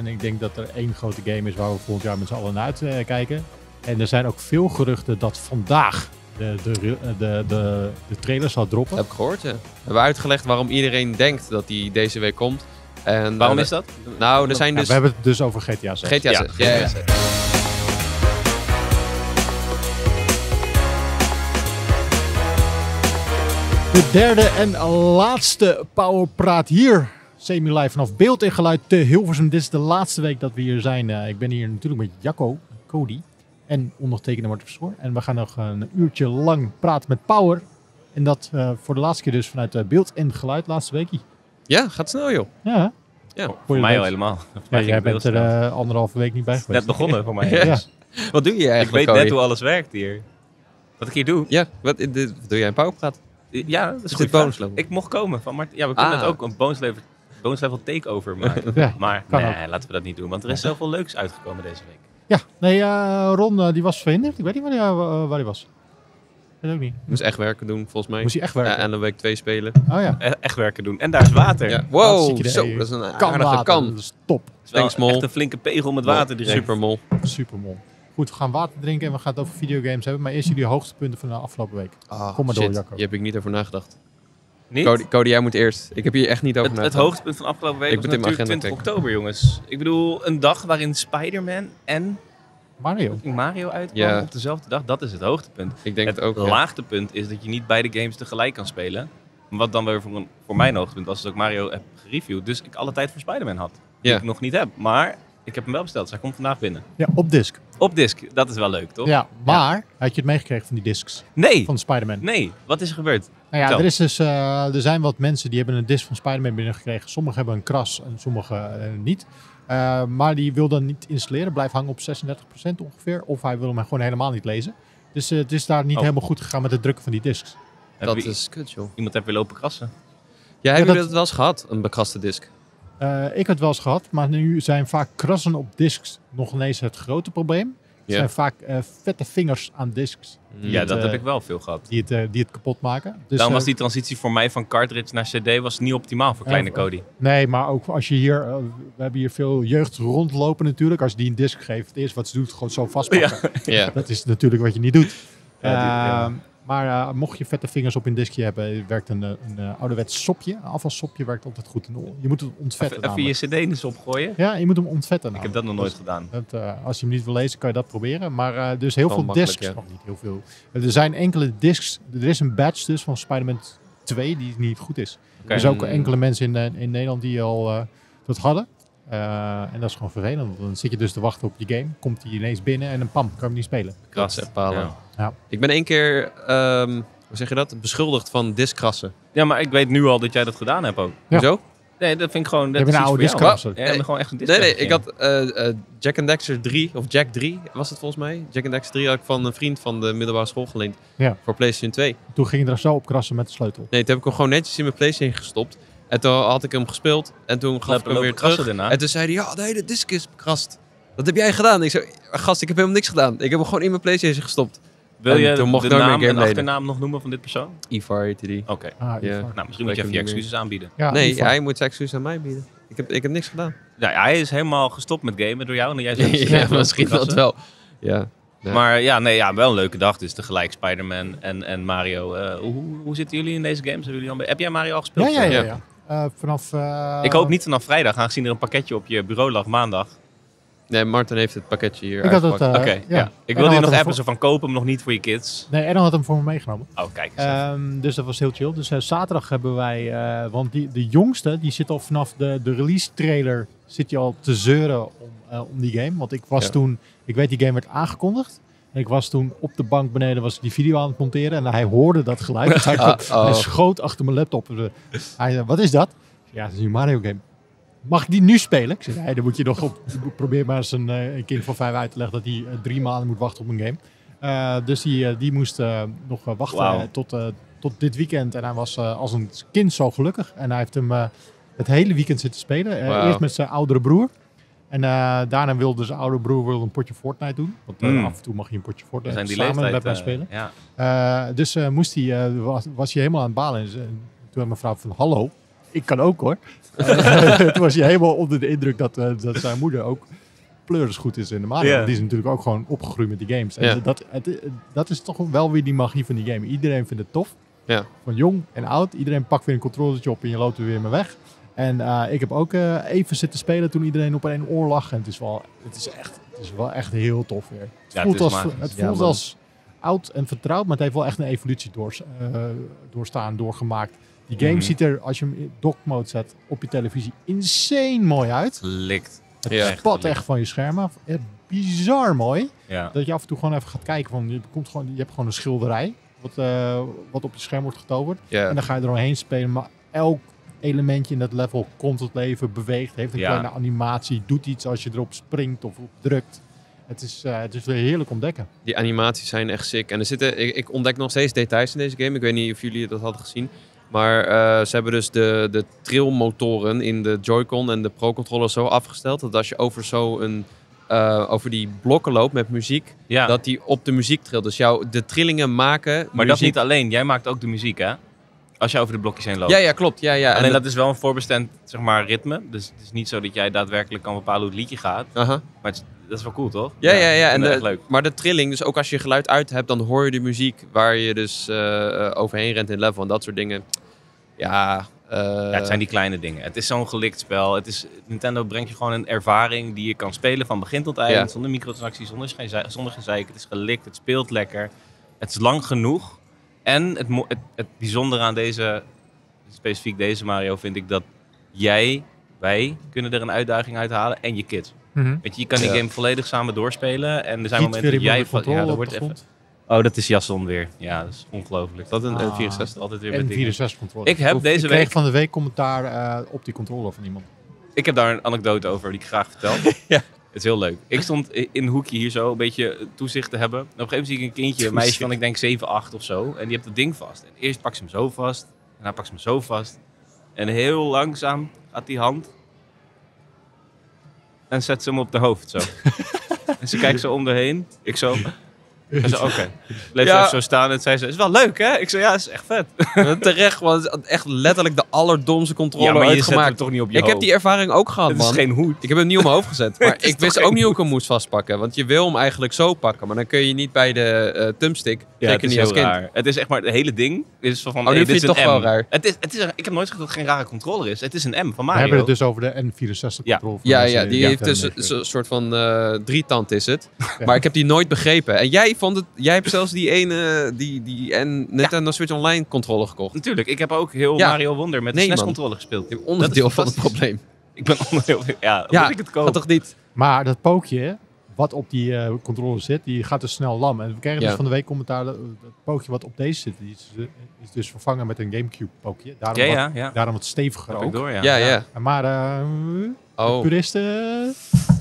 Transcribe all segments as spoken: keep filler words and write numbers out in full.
En ik denk dat er één grote game is waar we volgend jaar met z'n allen naar uitkijken. En er zijn ook veel geruchten dat vandaag de, de, de, de, de, de trailer zal droppen. Dat heb ik gehoord, ja. We hebben uitgelegd waarom iedereen denkt dat die deze week komt. En waarom is dat? Nou, er zijn dus... Ja, we hebben het dus over G T A zes. G T A zes, ja. ja. De derde en laatste Power Praat hier. Samu Live vanaf Beeld en Geluid te Hilversum. Dit is de laatste week dat we hier zijn. Uh, ik ben hier natuurlijk met Jacco, Cody en ondertekende Martin Verstoor. En we gaan nog een uurtje lang praten met Power. En dat uh, voor de laatste keer dus vanuit uh, Beeld en Geluid, laatste weekje. Ja, gaat snel joh. Ja, ja. Oh, voor mij al helemaal. Ja, ja, jij bent er uh, anderhalve week niet bij geweest. Net begonnen voor mij. Ja. Ja. Wat doe je eigenlijk, Ik weet Cody? net hoe alles werkt hier. Wat ik hier doe. Ja, wat, dit, wat doe jij in Power Praat? Ja, dat is goed. Bonus Level. Ik mocht komen van Martin. Ja, we kunnen ah. het ook een Bonus Level, bonus level takeover maken. Ja, maar nee, ook. laten we dat niet doen, want er is zoveel leuks uitgekomen deze week. Ja, nee, uh, Ron uh, die was verhinderd. Ik weet niet waar hij, uh, waar hij was. Dat ook niet. Moest echt werken doen, volgens mij. Moest hij echt werken? Ja, en dan week twee spelen. Oh ja. E echt werken doen. En daar is water. Ja. Wow, dat is, zo, dat is een kan aardige water. kan. Dat is top. Dat is echt een flinke pegel met water direct. Supermol. Supermol. Goed, we gaan water drinken en we gaan het over videogames hebben. Maar eerst jullie hoogtepunten van de afgelopen week. Oh, Kom maar shit. door, Jacco. Hier heb ik niet over nagedacht. Niet? Cody, Cody, jij moet eerst. Ik heb hier echt niet over nagedacht. Het hoogtepunt van de afgelopen week ik was natuurlijk twintig oktober, jongens. Ik bedoel, een dag waarin Spider-Man en Mario, Mario uitkwamen ja. op dezelfde dag. Dat is het hoogtepunt. Ik denk het, het ook, laagtepunt ja. is dat je niet beide games tegelijk kan spelen. Wat dan weer voor, een, voor mijn hoogtepunt was, dat ik Mario heb gereviewd. Dus ik alle tijd voor Spider-Man had. Die ja. ik nog niet heb. Maar ik heb hem wel besteld, dus hij komt vandaag binnen. Ja, op disc. Op disc, dat is wel leuk, toch? Ja, maar ja. had je het meegekregen van die discs? Nee. Van Spider-Man? Nee. Wat is er gebeurd? Nou ja, er, is dus, uh, er zijn wat mensen die hebben een disc van Spider-Man binnengekregen. Sommigen hebben een kras en sommigen uh, niet. Uh, maar die wil dan niet installeren. Blijft hangen op zesendertig procent ongeveer. Of hij wil hem gewoon helemaal niet lezen. Dus uh, het is daar niet oh. helemaal goed gegaan met het drukken van die discs. Dat is kut, joh. Iemand heeft weer lopen krassen. Ja, hebben jullie dat wel eens gehad? Een bekraste disc? Uh, ik had het wel eens gehad, maar nu zijn vaak krassen op discs nog ineens het grote probleem. Er yeah. zijn vaak uh, vette vingers aan discs. Ja, het, dat uh, heb ik wel veel gehad. Die het, uh, die het kapot maken. Dus, Dan was die transitie voor mij van cartridge naar cd was niet optimaal voor kleine uh, Cody. Nee, maar ook als je hier... Uh, we hebben hier veel jeugd rondlopen natuurlijk. Als die een disc geeft, het eerste wat ze doet, gewoon zo vastpakken. Ja. yeah. Dat is natuurlijk wat je niet doet. Uh, ja. Maar uh, mocht je vette vingers op een diskje hebben, werkt een, een, een ouderwets sopje. Een afvalsopje werkt altijd goed. Je moet het ontvetten. Even, even je cd in de sop gooien? Ja, je moet hem ontvetten. Ik heb dat nog nooit dus, gedaan. Het, uh, als je hem niet wil lezen, kan je dat proberen. Maar uh, dus heel veel discs. Ja. Nog niet heel veel. Er zijn enkele discs. Er is een badge dus van Spider-Man twee die niet goed is. Okay. Er zijn ook enkele mensen in, in Nederland die al uh, dat hadden. Uh, en dat is gewoon vervelend. Dan zit je dus te wachten op je game. Komt hij ineens binnen en een pam, kan hem niet spelen. Krassen en palen. Ja. Ja. Ik ben één keer, um, hoe zeg je dat, beschuldigd van diskrassen. Ja, maar ik weet nu al dat jij dat gedaan hebt ook. Ja. Hoezo? Nee, dat vind ik gewoon... Dat je is een oude diskrasser. Ja, gewoon echt een diskrasser. Nee, nee, ik had uh, uh, Jack and Daxter drie, of Jack drie was het volgens mij. Jack and Daxter drie had ik van een vriend van de middelbare school geleend. Ja. Voor PlayStation twee. Toen ging je er zo op krassen met de sleutel. Nee, toen heb ik hem gewoon netjes in mijn PlayStation gestopt. En toen had ik hem gespeeld en toen gaf ik hem weer terug. Daarna. En toen zei hij, ja, de hele disc is bekrast. Dat heb jij gedaan. En ik zei, gast, ik heb helemaal niks gedaan. Ik heb hem gewoon in mijn PlayStation gestopt. Wil je de naam en de achternaam nog noemen van dit persoon? Ivar heette die. Oké. Okay. Ah, ja. Nou, misschien moet je even je excuses aanbieden. Ja, nee, ja, hij moet zijn excuses aan mij bieden. Ik heb, ik heb niks gedaan. Ja, hij is helemaal gestopt met gamen door jou. En jij zegt, ja, ja, misschien dat wel. Ja. Ja. Maar ja, nee, ja, wel een leuke dag. Dus tegelijk Spider-Man en, en Mario. Uh, hoe, hoe zitten jullie in deze games? Jullie al, heb jij Mario al gespeeld? Ja, ja, ja. ja. ja. Uh, vanaf, uh... Ik hoop niet vanaf vrijdag, aangezien er een pakketje op je bureau lag maandag. Nee, Martin heeft het pakketje hier uitgepakt. Uh, Oké, okay, ja. ja. Ik wilde hier nog appen, zo van koop hem nog niet voor je kids. Nee, en dan had hem voor me meegenomen. Oh, kijk eens. Um, dus dat was heel chill. Dus uh, zaterdag hebben wij, uh, want die, de jongste, die zit al vanaf de, de release trailer, zit je al te zeuren om, uh, om die game. Want ik was ja. toen, ik weet die game werd aangekondigd. En ik was toen op de bank beneden, was die video aan het monteren. En hij hoorde dat geluid. Dus hij, ah, oh. hij schoot achter mijn laptop. Hij zei, wat is dat? Ja, het is een Mario game. Mag ik die nu spelen? Ik zei, nee, dan moet je nog op. Probeer maar eens een, een kind van vijf uit te leggen dat hij drie maanden moet wachten op een game. Uh, dus die, die moest uh, nog wachten wow. tot, uh, tot dit weekend. En hij was uh, als een kind zo gelukkig. En hij heeft hem uh, het hele weekend zitten spelen. Uh, wow. Eerst met zijn oudere broer. En uh, daarna wilde zijn oude broer wilde een potje Fortnite doen. Want mm. uh, af en toe mag je een potje Fortnite zijn die samen met hem spelen. Uh, ja. uh, dus uh, moest hij, uh, was, was hij helemaal aan het balen. En toen zei mijn vrouw van, hallo. ik kan ook hoor. Uh, toen was je helemaal onder de indruk dat, uh, dat zijn moeder ook pleuris goed is in de Mario. Yeah. Die is natuurlijk ook gewoon opgegroeid met die games. En yeah. dat, het, dat is toch wel weer die magie van die game. Iedereen vindt het tof. Yeah. Van jong en oud. Iedereen pakt weer een controllertje op en je loopt er weer mee weg. En uh, ik heb ook uh, even zitten spelen toen iedereen op één oor lag. En het is wel, het is echt, het is wel echt heel tof weer. Het ja, voelt, het als, het voelt ja, als oud en vertrouwd, maar het heeft wel echt een evolutie door, uh, doorstaan, doorgemaakt. Die game mm-hmm. ziet er, als je hem in dock mode zet, op je televisie insane mooi uit. Likt. Het ja, spat echt, echt van je schermen. Bizar mooi. Ja. Dat je af en toe gewoon even gaat kijken. Van, je, komt gewoon, je hebt gewoon een schilderij wat, uh, wat op je scherm wordt getoverd. Ja. En dan ga je er omheen spelen. Maar elk elementje in dat level komt tot leven, beweegt, heeft een ja. kleine animatie, doet iets als je erop springt of op drukt. Het is, uh, het is weer heerlijk ontdekken. Die animaties zijn echt sick. En er zitten, ik, ik ontdek nog steeds details in deze game. Ik weet niet of jullie dat hadden gezien. Maar uh, ze hebben dus de, de trilmotoren in de Joy-Con en de Pro-controller zo afgesteld. Dat als je over zo een, uh, over die blokken loopt met muziek, ja. dat die op de muziek trilt. Dus jou, de trillingen maken Maar muziek. Dat niet alleen. Jij maakt ook de muziek, hè? Als je over de blokjes heen loopt. Ja, ja, klopt. Ja, ja. Alleen en dat, dat is wel een voorbestemd, zeg maar, ritme. Dus het is niet zo dat jij daadwerkelijk kan bepalen hoe het liedje gaat. Uh-huh. Maar het, dat is wel cool, toch? Ja, ja, ja. ja. En de, echt leuk. Maar de trilling, dus ook als je geluid uit hebt, dan hoor je de muziek waar je dus uh, overheen rent in level en dat soort dingen. Ja, uh... ja, het zijn die kleine dingen. Het is zo'n gelikt spel. Het is, Nintendo brengt je gewoon een ervaring die je kan spelen van begin tot eind. Ja. Zonder microtransacties, zonder, zonder gezeik. Het is gelikt, het speelt lekker. Het is lang genoeg. En het, mo- het, het bijzondere aan deze, specifiek deze Mario, vind ik dat jij, wij, kunnen er een uitdaging uit halen en je kids. Mm-hmm. Weet je, je kan die ja. game volledig samen doorspelen en er zijn Giet momenten dat jij... Va- ja, dat wordt even. Oh, dat is Jasson weer. Ja, dat is ongelooflijk. Dat een ah, vierenzestig altijd weer met dingen. En vierenzestig controller. Ik heb of, deze ik week... van de week commentaar uh, op die controller van iemand. Ik heb daar een anekdote over die ik graag vertel. ja. Het is heel leuk. Ik stond in een hoekje hier zo een beetje toezicht te hebben. En op een gegeven moment zie ik een kindje, een meisje van ik denk zeven, acht of zo. En die hebt dat ding vast. En eerst pakt ze hem zo vast. En dan pakt ze hem zo vast. En heel langzaam gaat die hand. En zet ze hem op de hoofd zo. en ze kijkt zo om de heen. Ik zo. En ze oké. Okay. Bleef ja. zo staan en zei ze, is wel leuk hè? Ik zei, ja, is echt vet. Terecht, want het is echt letterlijk de allerdomste controller ja, uitgemaakt. Toch niet op je ik hoofd. Heb die ervaring ook gehad, man. Het is geen hoed. Ik heb hem niet op mijn hoofd gezet. Maar ik wist ook niet hoe ik hem moest vastpakken. Want je wil hem eigenlijk zo pakken. Maar dan kun je niet bij de uh, thumbstick. Ja, zeker niet als kind. Raar. Het is echt maar het hele ding. Is van, oh, hey, dit vind is toch M. wel raar. Het is, het is, ik heb nooit gezegd dat het geen rare controller is. Het is een M van Mario. We hebben het dus over de N vierenzestig ja. controller. Ja, ja, die ja, heeft dus een soort van uh, drietand is het. Ja. Maar ik heb die nooit begrepen. En jij vond het, jij hebt zelfs die ene, die, die en Nintendo ja. Switch Online controller gekocht. Natuurlijk, ik heb ook heel ja. Mario Wonder met de nee, S N E S controller gespeeld. Ik ben onderdeel van het probleem. Ik ben onderdeel ja, ja ik het koop. Toch niet. Maar dat pookje, wat op die uh, controller zit, die gaat dus snel lam. En we kregen ja. dus van de week commentaar, dat pookje wat op deze zit, die is, is dus vervangen met een Gamecube pookje. Daarom, ja, ja, wat, ja. daarom wat steviger ook. Door, ja. Ja, ja. Ja. Maar uh, oh. puristen,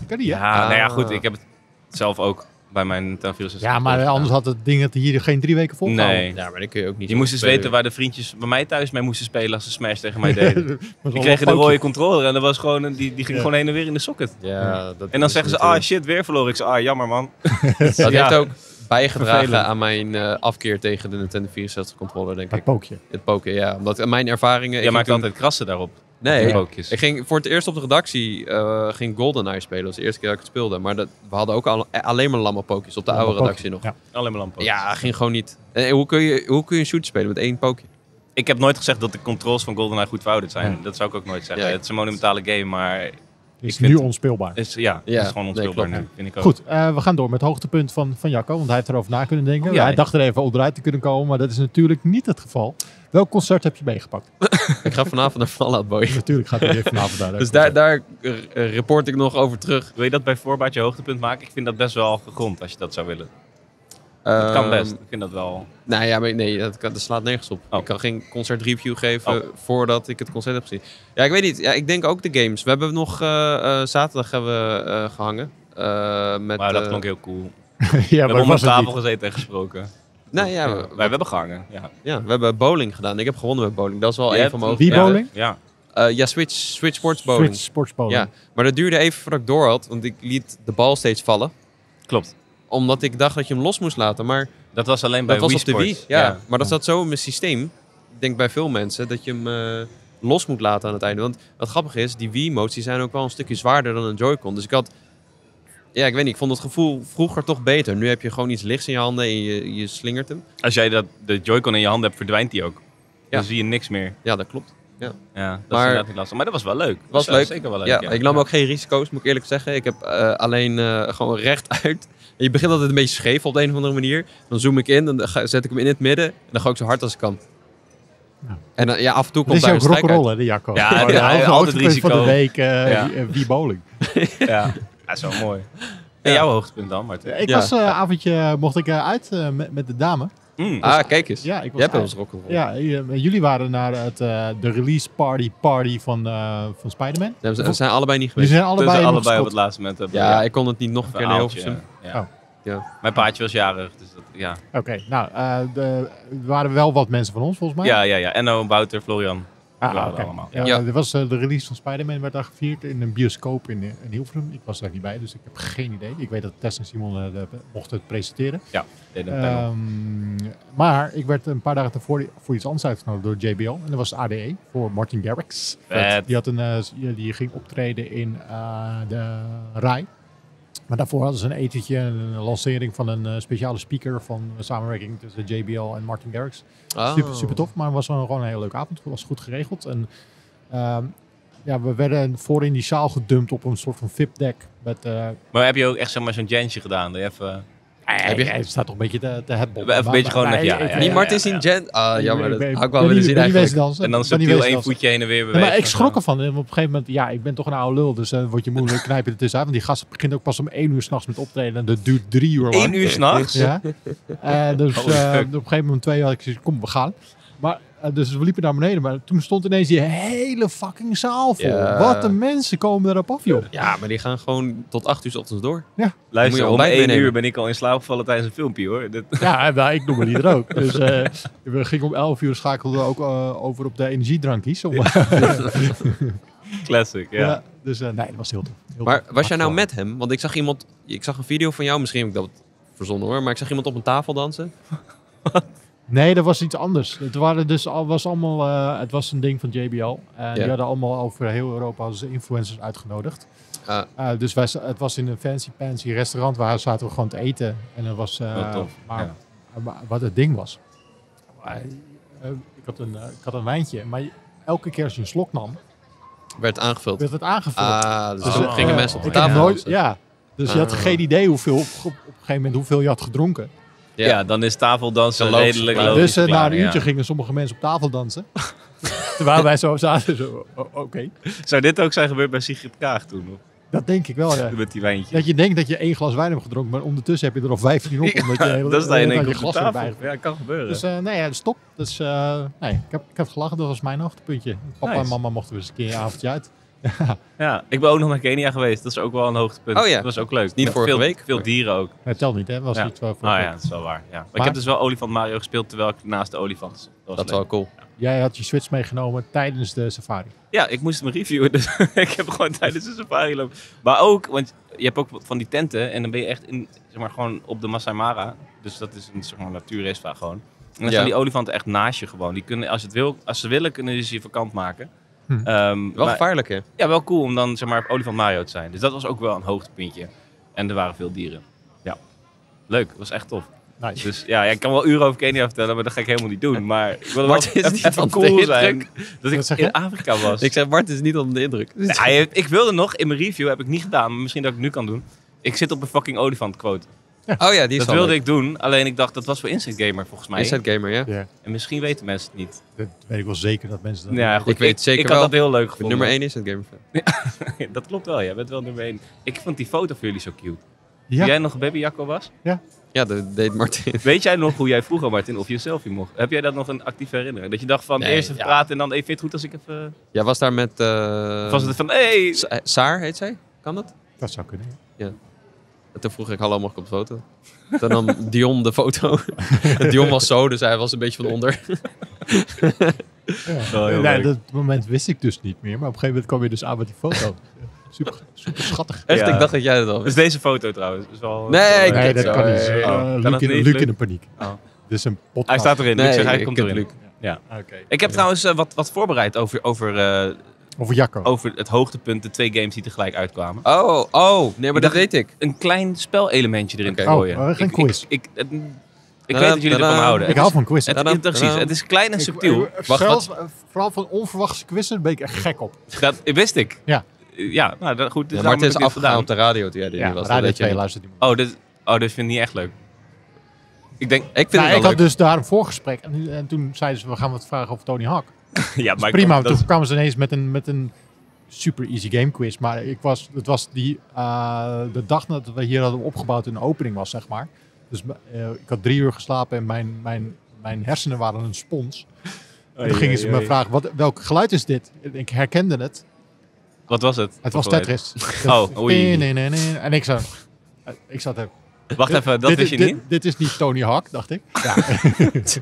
kan die hè? Ja, ah. nou ja goed, ik heb het zelf ook. Bij mijn Nintendo vierenzestig. Ja, maar anders had het ding dat hier geen drie weken volkomen. Nee, ja, maar dat kun je ook niet. Je moest eens weten waar de vriendjes bij mij thuis mee moesten spelen als ze Smash tegen mij deden. Die kregen de rode controller en dat was gewoon een, die, die ging ja. gewoon heen en weer in de socket. Ja, dat en dan zeggen ze, ah oh, shit, weer verloren. Ik zei, ah jammer man. dat ja. heeft ook bijgedragen Vervelend. aan mijn uh, afkeer tegen de Nintendo vierenzestig controller, denk ik. Het pookje. Het pookje, ja. Omdat mijn ervaringen... Jij maakt toen... altijd krassen daarop. Nee, ja. ik ging voor het eerst op de redactie uh, ging GoldenEye spelen. Dat was de eerste keer dat ik het speelde. Maar dat, we hadden ook al, alleen maar lamme pookjes op de oude lamme redactie pookje. nog. Ja. Alleen maar lamme pookjes. Ja, ging gewoon niet. En hoe kun je, hoe kun je een shooter spelen met één pookje? Ik heb nooit gezegd dat de controls van GoldenEye goed verouderd zijn. Ja. Dat zou ik ook nooit zeggen. Ja, het is een monumentale game, maar... Het is ik nu vind, onspeelbaar. Is, ja, ja, het is gewoon onspeelbaar nee, nu, vind ik ook. Goed, uh, we gaan door met het hoogtepunt van, van Jacco. Want hij heeft erover na kunnen denken. Oh, ja, hij dacht er even onderuit te kunnen komen. Maar dat is natuurlijk niet het geval. Welk concert heb je meegepakt? ik ga vanavond naar Fallout Boy. Natuurlijk gaat hij weer vanavond naar Dus daar, daar report ik nog over terug. Wil je dat bij voorbaat je hoogtepunt maken? Ik vind dat best wel gegrond als je dat zou willen. Um, dat kan best. Ik vind dat wel... Nou ja, maar nee, dat, kan, dat slaat nergens op. Oh. Ik kan geen concertreview geven oh. voordat ik het concert heb gezien. Ja, ik weet niet. Ja, ik denk ook de games. We hebben nog... Uh, uh, zaterdag hebben we uh, gehangen. Uh, met, maar dat uh, klonk heel cool. ja, we hebben om de tafel gezeten en gesproken. Nou ja, we, wij hebben gehangen. Ja. ja, we hebben bowling gedaan. Ik heb gewonnen met bowling. Dat is wel een van mijn... Wie bowling? Ja, uh, ja Switch, Switch Sports bowling. Switch Sports bowling. Ja, maar dat duurde even voordat ik door had. Want ik liet de bal steeds vallen. Klopt. Omdat ik dacht dat je hem los moest laten. Maar dat was alleen bij dat Wii was op de Wii. Ja. ja, maar dat zat zo in mijn systeem. Ik denk bij veel mensen dat je hem... Uh, los moet laten aan het einde. Want wat grappig is, die Wiimotes die zijn ook wel een stukje zwaarder dan een Joy-Con. Dus ik had... Ja, ik weet niet. Ik vond het gevoel vroeger toch beter. Nu heb je gewoon iets lichts in je handen en je, je slingert hem. Als jij dat, de Joy-Con in je handen hebt, verdwijnt die ook. Ja. Dan zie je niks meer. Ja, dat klopt. Ja, ja dat maar, is inderdaad lastig. Maar dat was wel leuk. Dat was, was leuk. Zeker wel leuk. Ja, ja. Ik nam ook geen risico's, moet ik eerlijk zeggen. Ik heb uh, alleen uh, gewoon rechtuit. En je begint altijd een beetje scheef op de een of andere manier. Dan zoom ik in, dan ga, zet ik hem in het midden. En dan ga ik zo hard als ik kan. Ja. En uh, ja, af en toe komt daar een strijk uit. Dit is ook rock'n'roll, hè, de Jacco. Ja, ja, ja, ja altijd risico. Van de week, uh, ja. Wie bowling. Ja. Ja, zo mooi. En ja. jouw hoogtepunt dan, Martin? Ja, ik ja. was uh, avondje, mocht ik uh, uit uh, met, met de dame. Mm. Dus, ah, kijk eens. Ja, ik was Jij bent ons rock'n'roll. Ja, jullie waren naar het, uh, de release party party van, uh, van Spider-Man. Ja, ze, ze zijn allebei niet geweest. Ze zijn allebei, zijn allebei op het laatste moment. Hebben, ja, ja, ik kon het niet nog een keer naar Hilversum. Ja. Oh. Ja. Mijn paardje was jarig, dus dat, ja. Oké, okay, nou, uh, er waren wel wat mensen van ons volgens mij. Ja, ja, ja. Enno, Wouter, Florian. Ah, ah, okay. ja, ja. Er was, uh, de release van Spider-Man werd daar gevierd in een bioscoop in, in Hilversum. Ik was daar niet bij, dus ik heb geen idee. Ik weet dat Tess en Simon uh, mochten het presenteren. Ja, um, maar ik werd een paar dagen tevoren voor iets anders uitgenodigd door J B L. En dat was A D E voor Martin Garrix. Vet. Die, had een, uh, die ging optreden in uh, de R A I. Maar daarvoor hadden ze een etentje, een lancering van een uh, speciale speaker van een samenwerking tussen J B L en Martin Garrix. Oh. Super, super tof, maar het was gewoon een hele leuke avond. Het was goed geregeld. En, uh, ja, we werden voorin die zaal gedumpt op een soort van V I P-deck. Met, uh, maar heb je ook echt zeg maar, zo'n jantje gedaan? Dat je even... Hij ja, ja, staat toch een beetje te, te headbommen. Even een beetje gewoon... Nee, ja, ja, ja, ja, niet Martin zien ja, ja. Jan... Ah, jammer. Dat had ik wel willen zien eigenlijk. Dansen, en dan subtiel één voetje heen en weer bewegen. Ja, maar ik schrok ervan. En op een gegeven moment... Ja, ik ben toch een oude lul. Dus uh, word je moeilijk, knijp je er tussenuit. Want die gast begint ook pas om één uur s'nachts met optreden. En dat duurt drie uur lang. Eén uur s'nachts? Ja. Uh, dus uh, op een gegeven moment twee uur had ik zoiets, kom, we gaan. Maar... Dus we liepen naar beneden, maar toen stond ineens die hele fucking zaal vol. Ja. Wat de mensen komen erop af, joh. Ja, maar die gaan gewoon tot acht uur 's ochtends door. Ja. Luister, om één uur ben ik al in slaap gevallen tijdens een filmpje, hoor. Dit... Ja, nou, ik noem me niet er ook. Dus uh, we gingen om elf uur schakelden we ook uh, over op de energiedrankies. Om... Ja. Classic, ja. ja dus uh, nee, dat was heel tof. Heel maar tof. Was jij nou met hem? Want ik zag iemand, ik zag een video van jou, misschien heb ik dat verzonnen, hoor. Maar ik zag iemand op een tafel dansen. Nee, dat was iets anders. Het, waren dus al, was allemaal, uh, het was een ding van J B L. En yeah. die hadden allemaal over heel Europa als influencers uitgenodigd. Uh. Uh, dus wij, het was in een fancy fancy restaurant waar zaten we gewoon te eten. En dat was uh, oh, tof. Maar, ja. maar, maar wat het ding was. Uh, uh, ik, had een, uh, ik had een wijntje, maar elke keer als je een slok nam... Werd aangevuld. Werd het aangevuld. Ah, dus oh, dus gingen uh, mensen op de tafel. Nooit, ja, dus ah. je had geen idee hoeveel, op, op, op een gegeven moment hoeveel je had gedronken. Ja. ja, dan is tafeldansen loods, redelijk logisch. Dus uh, na een uurtje ja. gingen sommige mensen op tafel dansen. Terwijl wij zo zaten. Zo, oké. Okay. Zou dit ook zijn gebeurd bij Sigrid Kaag toen? Of? Dat denk ik wel. Ja. Met die wijntje. Dat je denkt dat je één glas wijn hebt gedronken, maar ondertussen heb je er al vijftien op. Omdat je ja, heel, dat is een enkel glas erbij. Ja, dat kan gebeuren. Dus uh, nee, ja, stop. Dus, uh, nee, ik, heb, ik heb gelachen, dat was mijn hoogtepuntje. Papa nice. En mama mochten we eens een keer een avondje uit. Ja. ja, ik ben ook nog naar Kenia geweest. Dat is ook wel een hoogtepunt. Oh ja. Dat was ook leuk. Niet vorige veel, week. Veel dieren ook. Het telt niet, hè? Was ja. niet wel voor. Ah ja, dat is wel waar. Ja. Maar, maar ik heb dus wel Olifant Mario gespeeld terwijl ik naast de olifant was. Dat, dat is wel cool. Ja. Jij had je Switch meegenomen tijdens de safari. Ja, ik moest hem reviewen. Dus ik heb gewoon tijdens de safari lopen. Maar ook, want je hebt ook van die tenten en dan ben je echt in, zeg maar, gewoon op de Masai Mara. Dus dat is een zeg maar, natuurreservaat gewoon. En dan ja. zijn die olifanten echt naast je gewoon. Die kunnen, als, het wil, als ze willen, kunnen ze je van kant maken. Hm. Um, wel maar, gevaarlijk, hè? Ja, wel cool om dan zeg maar op Olifant Mario te zijn. Dus dat was ook wel een hoogtepuntje. En er waren veel dieren. Ja. Leuk, dat was echt tof. Nice. Dus ja, ja, ik kan wel uren over Kenia vertellen, maar dat ga ik helemaal niet doen. Maar ik wil Bart wel is niet van cool zijn dat ik in Afrika was. Ik zei, Bart is niet onder de indruk. Ja, ik wilde nog, in mijn review heb ik niet gedaan, maar misschien dat ik het nu kan doen. Ik zit op een fucking olifantquote. Oh ja, die is dat wilde leuk. Ik doen, alleen ik dacht dat was voor Insidegamer volgens mij. Insidegamer, ja. ja. En misschien weten mensen het niet. Dat weet ik wel zeker dat mensen dat ja, goed, ik, ik weet zeker. Ik had wel, dat heel leuk gevonden. Nummer één Insidegamer fan. Ja, dat klopt wel, jij bent wel nummer één. Ik vond die foto van jullie zo cute. Ja. Toen jij nog baby Jacco was? Ja. Ja, dat deed Martin. Weet jij nog hoe jij vroeger, Martin, of je een selfie mocht? Heb jij dat nog een actieve herinnering? Dat je dacht van nee, eerst even ja. praten en dan even hey, goed als ik even... Jij was daar met... Uh... Was het van, hey... Sa- Saar heet zij? Kan dat? Dat zou kunnen, ja. Toen vroeg ik, hallo, mag ik op de foto? Toen nam Dion de foto. Dion was zo, dus hij was een beetje van onder. Ja. Oh, nee, dat moment wist ik dus niet meer. Maar op een gegeven moment kwam je dus aan met die foto. Super, super schattig. Echt, ja. Ik dacht dat jij dat al. Dus deze foto trouwens. Is wel, nee, ik nee, dat zo. Kan niet. Uh, oh, Luc in, in de paniek. Oh. Dit is een podcast. Hij staat erin. Nee, Luc zegt, hij ik komt erin. Luc. Ja. Okay. Ik heb ja. trouwens uh, wat, wat voorbereid over... over uh, Over Jacco. Over het hoogtepunt, de twee games die tegelijk uitkwamen. Oh, oh, nee, maar dat weet ik. Een klein spelelementje erin okay. te gooien. Oh, uh, geen ik, quiz. Ik, ik, ik, ik da-da, weet dat jullie ervan houden. Ik hou van quiz. Precies, het is klein en subtiel. Ik, Wacht, zelfs, wat? Vooral van onverwachte quizzen ben ik echt gek op. Dat wist ik. Ja, ja nou dat, goed. Dus ja, Martin is afgegaan op de radio. Die, ja, die ja, was, radio twee luistert niet meer. Oh, dit, oh, dus vind je niet echt leuk? Ik denk, ik vind nou, het ik had leuk. Dus daar een voorgesprek. En, en toen zeiden ze, we gaan wat vragen over Tony Hawk. Ja, maar prima, kom, toen dat... kwamen ze ineens met een, met een super easy game quiz. Maar ik was, het was die, uh, de dag dat we hier hadden opgebouwd in de opening was, zeg maar. Dus uh, ik had drie uur geslapen en mijn, mijn, mijn hersenen waren een spons. En toen oei, gingen ze oei, me oei. vragen, wat, welk geluid is dit? En ik herkende het. Wat was het? Het was geluid? Tetris. Oh, oei. Nee, nee, nee. En ik, zo, ik zat er... Wacht even, dat dit, wist je dit, niet? Dit, dit is niet Tony Hawk, dacht ik. Ja. Dus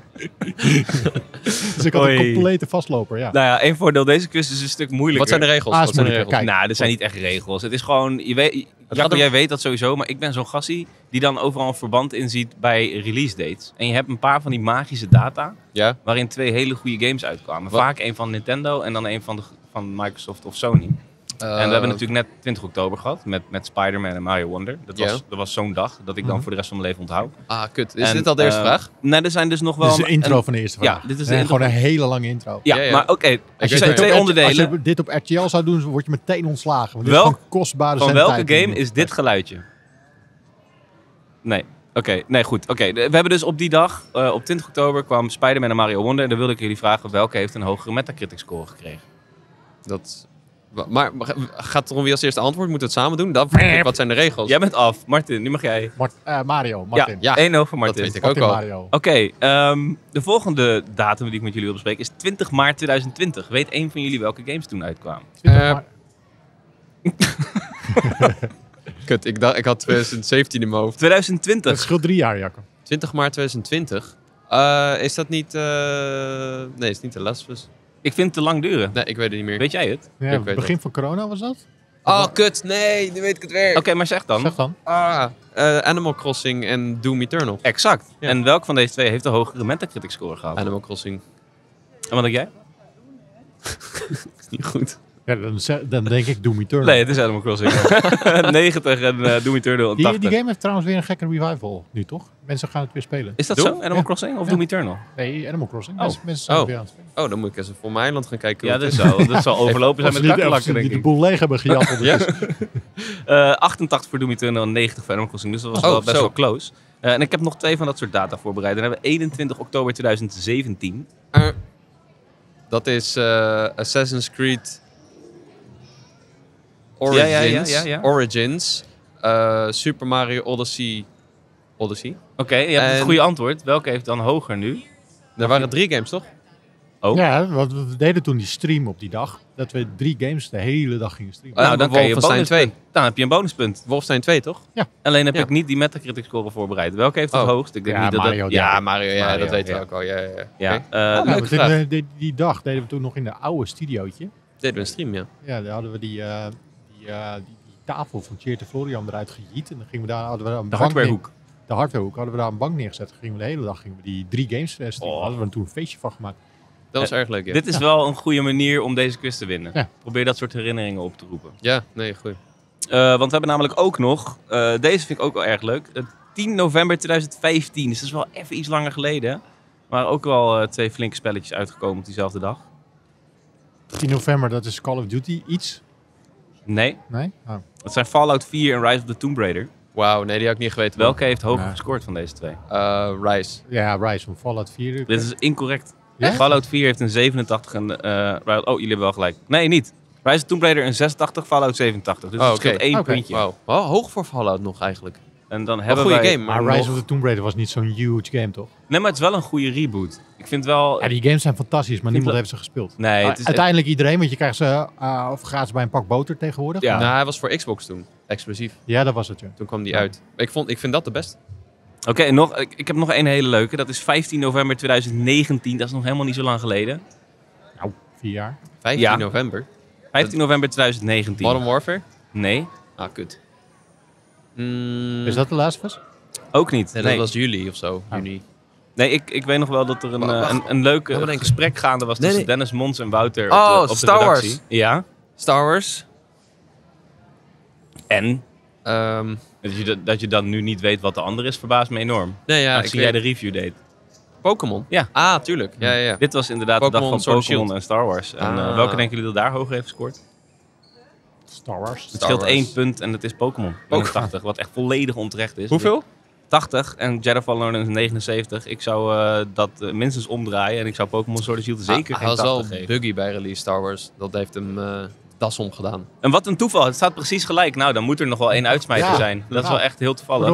ik had Oei. een complete vastloper, ja. Nou ja, één voordeel. Deze quiz is een stuk moeilijker. Wat zijn de regels? Ah, Wat zijn de regels? Kijk, nou, er zijn niet echt regels. Het is gewoon... Je weet, Jacob, om... jij weet dat sowieso, maar ik ben zo'n gassie die dan overal een verband inziet bij release dates. En je hebt een paar van die magische data, ja? waarin twee hele goede games uitkwamen. Wat? Vaak één van Nintendo en dan één van, de, van Microsoft of Sony. Uh, en we hebben natuurlijk net twintig oktober gehad met, met Spider-Man en Mario Wonder. Dat was, yeah. dat was zo'n dag dat ik dan voor de rest van mijn leven onthoud. Ah, kut. Is en, dit al de eerste uh, vraag? Nee, er zijn dus nog wel... Dit is de intro een, van de eerste vraag. Ja, dit is een gewoon een hele lange intro. Ja, ja, ja. maar oké. Okay, er zijn twee op, onderdelen. Als je dit op R T L zou doen, word je meteen ontslagen. Want dit Welk, is gewoon kostbare van welke game is dit geluidje? Nee. Oké, okay, nee goed. Oké, okay. We hebben dus op die dag, uh, op twintig oktober, kwam Spider-Man en Mario Wonder. En dan wilde ik jullie vragen, welke heeft een hogere Metacritic score gekregen? Dat... Maar gaat Ron wie als eerste antwoord? Moeten we het samen doen? Dan ik, wat zijn de regels? Jij bent af. Martin, nu mag jij. Mart, uh, Mario, Martin. Ja, één ja. over Martin. Dat weet ik Martin ook al. Oké, okay, um, de volgende datum die ik met jullie wil bespreken is twintig maart tweeduizend twintig. Weet één van jullie welke games toen uitkwamen? Uh, Kut, ik, dacht, ik had twintig zeventien in mijn hoofd. twintig twintig. Dat scheelt drie jaar, Jacob. twintig maart tweeduizend twintig. Uh, is dat niet... Uh... Nee, is niet de Last of Us. Ik vind het te lang duren. Nee, ik weet het niet meer. Weet jij het? Ja, ik weet begin het. Van corona was dat? Oh, kut. Nee, nu weet ik het weer. Oké, okay, maar zeg dan. Zeg dan. Ah, uh, Animal Crossing en Doom Eternal. Exact. Ja. En welk van deze twee heeft de hogere Metacritic score gehad? Animal Crossing. En wat denk jij? Dat is niet goed. Ja, dan, dan denk ik Doom Eternal. Nee, het is Animal Crossing. negentig en uh, Doom Eternal en tachtig. Die, die game heeft trouwens weer een gekke revival nu, toch? Mensen gaan het weer spelen. Is dat Doe? zo? Animal ja. Crossing of ja. Doom Eternal? Nee, Animal Crossing. Oh. Mensen, mensen zijn oh. weer aan het spelen. Oh, dan moet ik eens voor mijn eiland gaan kijken. Ja, dat zal, dat zal overlopen zijn met de kakkerlakken, denk ik. Die de boel leeg hebben gejappeld. Ja. uh, achtentachtig voor Doom Eternal en negentig voor Animal Crossing. Dus dat was oh, wel best zo. wel close. Uh, en ik heb nog twee van dat soort data voorbereid. Dan hebben we eenentwintig oktober tweeduizend zeventien. Uh, dat is uh, Assassin's Creed... Origins, ja, ja, ja, ja, ja. Origins uh, Super Mario Odyssey. Odyssey. Oké, okay, je hebt en... het goede antwoord. Welke heeft dan hoger nu? Er waren drie games, toch? Oh. Ja, want we deden toen die stream op die dag. Dat we drie games de hele dag gingen streamen. Nou, dan, dan kan je Wolfenstein twee. Dan heb je een bonuspunt. Wolfenstein twee, toch? Ja. Alleen heb ja. ik niet die Metacritic score voorbereid. Welke heeft het oh. hoogst? Ik denk ja, niet Mario, dat dat... Ja, Mario, ja, Mario, dat weten ja. we ook al. Ja, ja, ja. ja. Okay. Uh, oh, nou, dit, die dag deden we toen nog in de oude studiootje. Deden we een stream, ja. Ja, daar hadden we die... Uh, Uh, die, die tafel van Cheer de Florian eruit gejiet. En dan gingen we daar, hadden we daar een de hardwarehoek. De hardwarehoek hadden we daar een bank neergezet. Dan gingen we de hele dag gingen we die drie games testen. Oh. Hadden we er toen een feestje van gemaakt. Dat was uh, erg leuk, ja. Dit is ja. wel een goede manier om deze quiz te winnen. Ja. Probeer dat soort herinneringen op te roepen. Ja, nee, goed. Uh, want we hebben namelijk ook nog... Uh, deze vind ik ook wel erg leuk. Uh, tien november tweeduizend vijftien. Dus dat is wel even iets langer geleden. Maar ook wel uh, twee flinke spelletjes uitgekomen op diezelfde dag. tien november, dat is Call of Duty iets... Nee. Nee? Oh. Dat zijn Fallout vier en Rise of the Tomb Raider. Wauw, nee, die had ik niet geweten. Welke heeft hoger nee. gescoord van deze twee? Uh, Rise. Ja, Rise van Fallout vier. Dit is incorrect. Ja? Fallout vier heeft een zevenentachtig en... Uh, oh, jullie hebben wel gelijk. Nee, niet. Rise of the Tomb Raider een zesentachtig, Fallout zevenentachtig. Dus oh, dat okay. scheelt één okay. puntje. Wow. Wow, hoog voor Fallout nog eigenlijk. En dan hebben goede wij... game, maar Rise nog... of the Tomb Raider was niet zo'n huge game, toch? Nee, maar het is wel een goede reboot. Ik vind wel... Ja, die games zijn fantastisch, maar niemand dat... heeft ze gespeeld. Nee, het is... Uiteindelijk iedereen, want je krijgt ze uh, of gaat ze bij een pak boter tegenwoordig. Ja, nou, hij was voor Xbox toen. Exclusief. Ja, dat was het, ja. Toen kwam die ja. uit. Ik, vond, ik vind dat de beste. Oké, okay, nog, ik, ik heb nog één hele leuke. Dat is vijftien november tweeduizend negentien. Dat is nog helemaal niet zo lang geleden. Nou, vier jaar. vijftien ja. november? vijftien november tweeduizend negentien. Modern Warfare? Nee. Ah, kut. Mm. Is dat de laatste was? Ook niet. Nee, nee. Dat was juli of zo. Ah. Juni. Nee, ik, ik weet nog wel dat er een, wacht, een, een leuk uh, gesprek gaande was nee, tussen nee. Dennis Mons en Wouter oh, op de, op Star de redactie. Wars. Ja. Star Wars. En? Um. Dat, je dat, dat je dan nu niet weet wat de ander is, verbaast me enorm. Nee, ja, aangezien jij de review deed. Pokémon? Ja. Ah, tuurlijk. Ja, ja, ja. Dit was inderdaad Pokemon, de dag van Pokémon en Star Wars. En ah. uh, welke denken jullie dat daar hoger heeft gescoord? Star Wars. Het Star scheelt Wars. één punt en dat is Pokémon. tachtig, wat echt volledig onterecht is. Hoeveel? tachtig en Jedi Fallen Order is negenenzeventig. Ik zou uh, dat uh, minstens omdraaien en ik zou Pokémon Sword and Shield zeker ah, geen tachtig geven. Hij was wel buggy bij release Star Wars. Dat heeft hem uh, das omgedaan. En wat een toeval. Het staat precies gelijk. Nou, dan moet er nog wel één uitsmijter ja, zijn. Dat ja. is wel echt heel toevallig.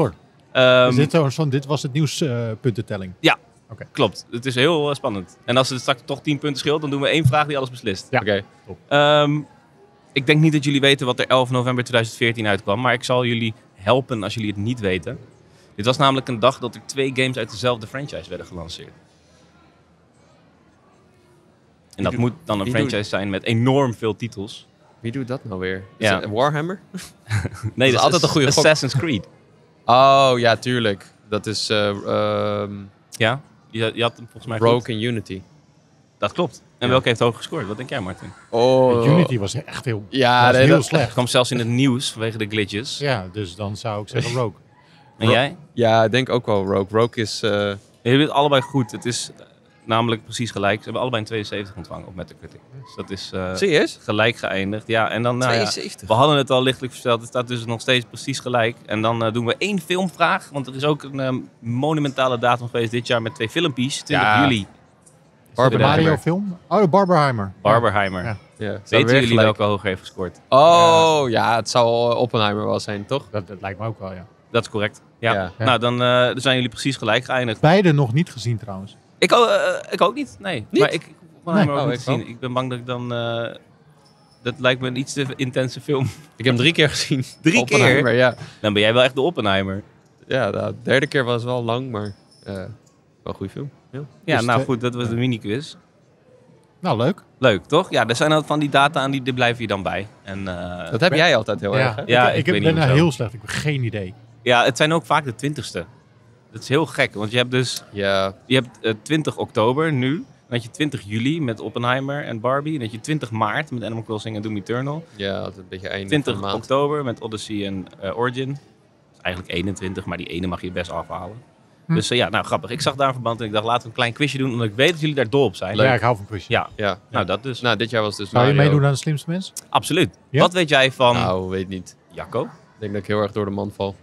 Um, is dit, van, dit was het nieuwspuntentelling. Uh, ja. Okay. Klopt, het is heel uh, spannend. En als het straks toch tien punten scheelt, dan doen we één vraag die alles beslist. Ja. Oké. Okay. Um, ik denk niet dat jullie weten wat er elf november tweeduizend veertien uitkwam, maar ik zal jullie helpen als jullie het niet weten. Dit was namelijk een dag dat er twee games uit dezelfde franchise werden gelanceerd. En dat doet, moet dan een franchise doet, zijn met enorm veel titels. Wie doet dat nou weer? Is ja. Warhammer? nee, dat, dat is altijd een goede Assassin's Creed. Oh ja, tuurlijk. Dat is... Uh, um... Ja? Je, je had hem volgens mij Broken goed. Unity. Dat klopt. En ja. welke heeft hoog gescoord? Wat denk jij, Martin? Oh. Unity was echt heel, ja, was nee, heel dat, slecht. Het kwam zelfs in het nieuws vanwege de glitches. Ja, dus dan zou ik zeggen Rogue. En Rogue. jij? Ja, ik denk ook wel Rogue. Rogue is... Uh... Jullie hebben het allebei goed. Het is uh, namelijk precies gelijk. Ze hebben allebei een tweeënzeventig ontvangen op Metacritic. Dus dat is uh, gelijk geëindigd. Ja, en dan, nou, tweeënzeventig? Ja, we hadden het al lichtelijk versteld. Het staat dus nog steeds precies gelijk. En dan uh, doen we één filmvraag. Want er is ook een um, monumentale datum geweest dit jaar met twee filmpjes. twintig juli. De Mario film? Oh, Barbenheimer. Barbenheimer. Ja. Ja. Weten jullie welke hoog heeft gescoord? Oh, ja. ja, het zou Oppenheimer wel zijn, toch? Dat, dat lijkt me ook wel, ja. Dat is correct. Ja. ja. ja. Nou, dan uh, zijn jullie precies gelijk geëindigd. Beide nog niet gezien, trouwens. Ik, uh, ik ook niet, nee. Niet? Maar ik, nee. Oh, ik, zien. ik ben bang dat ik dan... Uh, dat lijkt me een iets te intense film. Ik heb hem drie keer gezien. Drie keer? Ja. Dan ben jij wel echt de Oppenheimer. Ja, de derde keer was wel lang, maar uh, wel een goede film. Ja, ja dus nou de, goed, dat was ja. de mini-quiz. Nou, leuk. Leuk, toch? Ja, er zijn al van die data en die, die blijven je dan bij. En, uh, dat heb ben, jij altijd heel ja. erg, hè? Ja, ik, ik, ik, ik ben daar heel slecht. Ik heb geen idee. Ja, het zijn ook vaak de twintigste. Dat is heel gek, want je hebt dus ja. je hebt, uh, twintig oktober nu. Dan had je twintig juli met Oppenheimer en Barbie. En dan had je twintig maart met Animal Crossing en Doom Eternal. Ja, dat is een beetje einde twintig oktober met Odyssey en uh, Origin. Dat is eigenlijk eenentwintig, maar die ene mag je best afhalen. Hm. Dus uh, ja, nou grappig. Ik zag daar een verband en ik dacht, laten we een klein quizje doen. Omdat ik weet dat jullie daar dol op zijn. Leuk. Ja, ik hou van quizjes. Ja. Ja. ja, nou dat dus. Nou, dit jaar was dus Zou Mario. je meedoen aan de slimste mens? Absoluut. Ja? Wat weet jij van... Nou, weet niet. Jacco? Ik denk dat ik heel erg door de man val.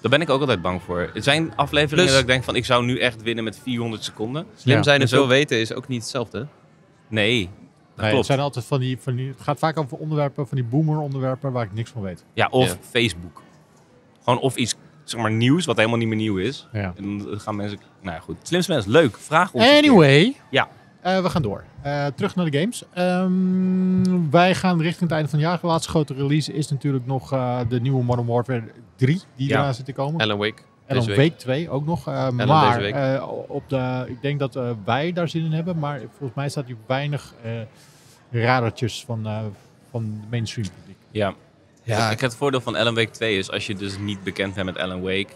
Daar ben ik ook altijd bang voor. Er zijn afleveringen Plus, dat ik denk van, ik zou nu echt winnen met vierhonderd seconden. Slim ja. zijn en veel weten is ook niet hetzelfde. Nee, dat nee, klopt. Het zijn altijd van die, van die... Het gaat vaak over onderwerpen, van die boomer onderwerpen waar ik niks van weet. Ja, of ja. Facebook. Gewoon of iets... Zeg maar nieuws, wat helemaal niet meer nieuw is. Ja. En dan gaan mensen... Nou ja, goed. Slimste mensen, leuk. Vraag ons. Anyway. Ja. Uh, we gaan door. Uh, terug naar de games. Um, wij gaan richting het einde van het jaar. De laatste grote release is natuurlijk nog uh, de nieuwe Modern Warfare drie. Die ja. eraan zit te komen. Alan Wake. Alan Wake twee ook nog. Uh, maar uh, op de, ik denk dat uh, wij daar zin in hebben. Maar volgens mij staat hier weinig uh, radertjes van, uh, van de mainstream publiek. Ja. Ja, ik heb het voordeel van Alan Wake twee is, als je dus niet bekend bent met Alan Wake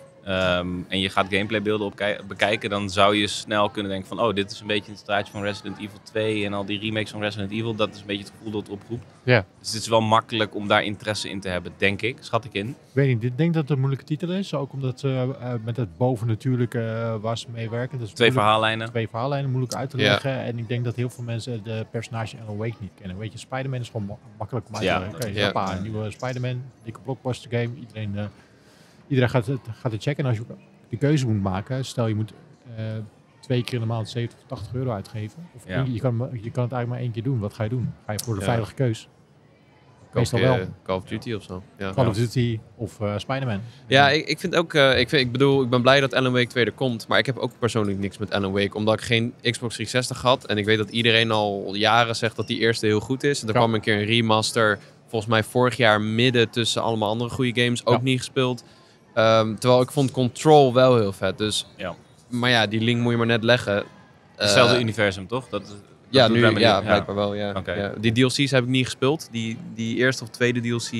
um, en je gaat gameplaybeelden bekijken, dan zou je snel kunnen denken van, oh, dit is een beetje het straatje van Resident Evil twee en al die remakes van Resident Evil. Dat is een beetje het gevoel dat het oproept. Ja. Dus het is wel makkelijk om daar interesse in te hebben, denk ik. Schat ik in. Ik weet niet, ik denk dat het een moeilijke titel is, ook omdat uh, met het bovennatuurlijke uh, was meewerken. Dus twee verhaallijnen. Twee verhaallijnen, moeilijk uit te leggen. Ja. En ik denk dat heel veel mensen de personage Alan Wake niet kennen. Weet je, Spider-Man is gewoon ma makkelijk om uit te leggen. Ja. Okay, ja. Hoppa, een nieuwe Spider-Man, dikke blockbuster game. Iedereen, uh, iedereen gaat, het, gaat het checken. En als je de keuze moet maken, stel je moet... Uh, twee keer in de maand zeventig of tachtig euro uitgeven. Of ja. je, kan, je kan het eigenlijk maar één keer doen. Wat ga je doen? Ga je voor de ja. veilige keus? Meestal wel. Uh, Call of Duty ja. of zo. Ja. Call of Duty of uh, Spider-Man. Ja, ik, ik vind ook... Uh, ik, vind, ik bedoel, ik ben blij dat Alan Wake twee er komt. Maar ik heb ook persoonlijk niks met Alan Wake. Omdat ik geen Xbox driehonderdzestig had. En ik weet dat iedereen al jaren zegt dat die eerste heel goed is. En er ja. kwam een keer een remaster. Volgens mij vorig jaar midden tussen allemaal andere goede games. Ook ja. niet gespeeld. Um, terwijl ik vond Control wel heel vet. Dus... Ja. Maar ja, die link moet je maar net leggen. Hetzelfde uh, universum, toch? Dat, dat ja, nu, ja, ja, blijkbaar wel. Ja. Okay. Ja. Die D L C's heb ik niet gespeeld. Die, die eerste of tweede D L C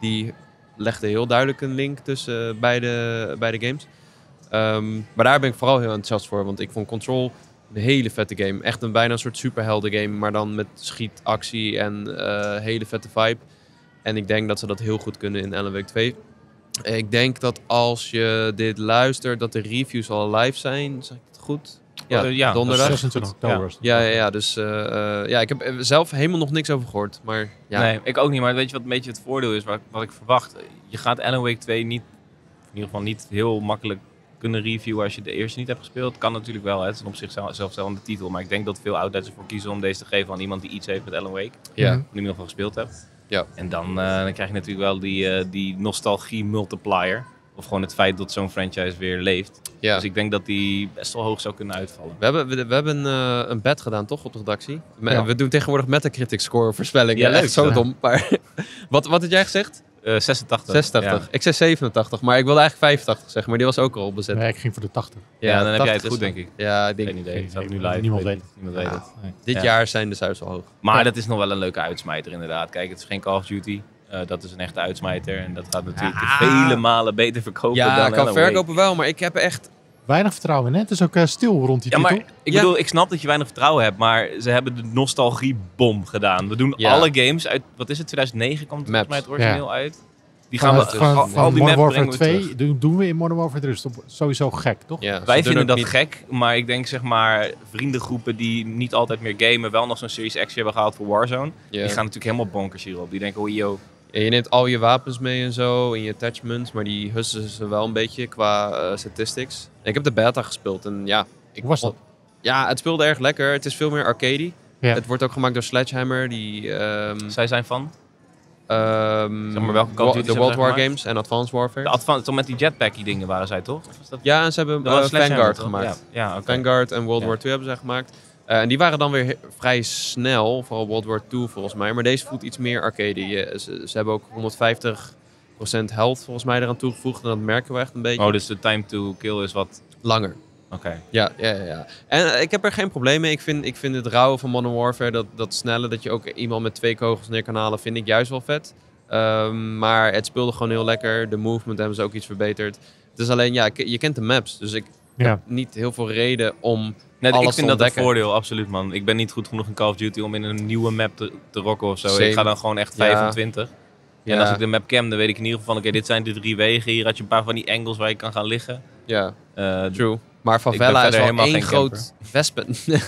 die legde heel duidelijk een link tussen beide, beide games. Um, maar daar ben ik vooral heel enthousiast voor, want ik vond Control een hele vette game. Echt een bijna een soort superhelden game, maar dan met schietactie en uh, hele vette vibe. En ik denk dat ze dat heel goed kunnen in Alan Wake twee. Ik denk dat als je dit luistert, dat de reviews al live zijn. Zeg ik het goed? Ja, ja, donderdag. zesentwintig oktober. Ja, ja, ja, ja, dus uh, ja, ik heb zelf helemaal nog niks over gehoord. Maar, ja. Nee, ik ook niet. Maar weet je wat een beetje het voordeel is, wat, wat ik verwacht? Je gaat Alan Wake twee niet, in ieder geval niet heel makkelijk kunnen reviewen als je de eerste niet hebt gespeeld. Kan natuurlijk wel. Hè? Het is een op zichzelf zelfstandige titel. Maar ik denk dat veel ouders ervoor kiezen om deze te geven aan iemand die iets heeft met Alan Wake. Ja. Die in ieder geval gespeeld hebt. Ja. En dan, uh, dan krijg je natuurlijk wel die, uh, die nostalgie multiplier. Of gewoon het feit dat zo'n franchise weer leeft. Ja. Dus ik denk dat die best wel hoog zou kunnen uitvallen. We hebben, we, we hebben een, uh, een bet gedaan, toch, op de redactie? Me, ja. We doen tegenwoordig Metacritic score voorspellingen. Ja, leuk. Echt zo ja. dom. Maar wat, wat had jij gezegd? Uh, zesentachtig. zesentachtig. Ja. Ik zei zevenentachtig, maar ik wilde eigenlijk vijfentachtig zeggen. Maar die was ook al bezet. Nee, ik ging voor de tachtig. Ja, ja, dan, dan heb jij het goed, denk ik. Ja, ik denk... Geen idee. Geen idee. Nu live. Niemand weet het. Niemand weet het. Ja. Nee. Dit ja. jaar zijn de cijfers al hoog. Maar ja. dat is nog wel een leuke uitsmijter, inderdaad. Kijk, het is geen Call of Duty. Uh, dat is een echte uitsmijter. En dat gaat natuurlijk ja. vele malen beter verkopen ja, dan Ja, kan verkopen wel, maar ik heb echt... weinig vertrouwen in. Het is ook uh, stil rond die ja, titel. Maar, ik ja. bedoel, ik snap dat je weinig vertrouwen hebt, maar ze hebben de nostalgiebom gedaan. We doen ja. alle games uit, wat is het, tweeduizend negen kwam het volgens mij het origineel ja. uit. Die gaan we, van, al, van al die Modern Warfare twee we doen we in Modern Warfare drie. Dat is sowieso gek, toch? Ja, wij vinden dat niet gek, maar ik denk zeg maar vriendengroepen die niet altijd meer gamen, wel nog zo'n Series X hebben gehaald voor Warzone. Yeah. Die gaan natuurlijk helemaal bonkers hierop. Die denken, oh yo. En je neemt al je wapens mee en zo, en je attachments, maar die hussen ze wel een beetje qua uh, statistics. En ik heb de beta gespeeld en ja... Ik Hoe was dat? Ja, het speelde erg lekker. Het is veel meer arcadey. Ja. Het wordt ook gemaakt door Sledgehammer, die... Um, Zij zijn van? Um, zeg maar welke Call of Duty de World War gemaakt? Games en Advanced Warfare. De advanced, toch met die jetpacky dingen waren zij toch? Was dat... Ja, en ze hebben uh, Vanguard gemaakt. Ja. Ja, okay. Vanguard en World ja. War twee hebben zij gemaakt. Uh, en die waren dan weer he- vrij snel, vooral World War twee volgens mij. Maar deze voelt iets meer arcade. Je, ze, ze hebben ook honderdvijftig procent health volgens mij eraan toegevoegd. En dat merken we echt een beetje. Oh, dus de time to kill is wat... langer. Oké. Okay. Ja, ja, ja, ja. En uh, ik heb er geen probleem mee. Ik vind, ik vind het rauwe van Modern Warfare, dat, dat snelle, dat je ook iemand met twee kogels neer kan halen, vind ik juist wel vet. Um, maar het speelde gewoon heel lekker. De movement hebben ze ook iets verbeterd. Het is alleen, ja, je kent de maps. Dus ik ja. heb niet heel veel reden om... Nee, ik vind dat een voordeel, absoluut man. Ik ben niet goed genoeg in Call of Duty om in een nieuwe map te, te rocken of zo. Same. Ik ga dan gewoon echt vijfentwintig. Ja. Ja. En als ik de map ken, dan weet ik in ieder geval oké, okay, dit zijn de drie wegen. Hier had je een paar van die angles waar je kan gaan liggen. Ja, uh, true. Maar favela is wel één groot wespen. ja,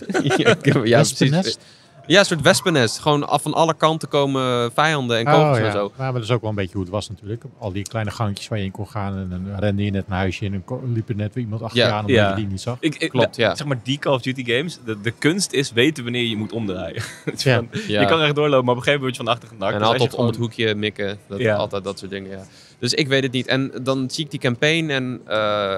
ja, wespennest? Ja, een soort wespennest. Gewoon af van alle kanten komen vijanden en kogels oh, ja. en zo. Ja, maar dat is ook wel een beetje hoe het was natuurlijk. Al die kleine gangjes waar je in kon gaan en dan rende je net een huisje en dan liep er net weer iemand achter je ja. aan omdat ja. je die niet zag. Ik, ik, Klopt, ja. Zeg maar die Call of Duty games, de, de kunst is weten wanneer je moet omdraaien. dus ja. Van, ja. Je kan echt doorlopen, maar op een gegeven moment word je van achter genakt. En dus altijd gewoon... om het hoekje mikken. Dat, ja. Altijd dat soort dingen, ja. Dus ik weet het niet. En dan zie ik die campaign en uh,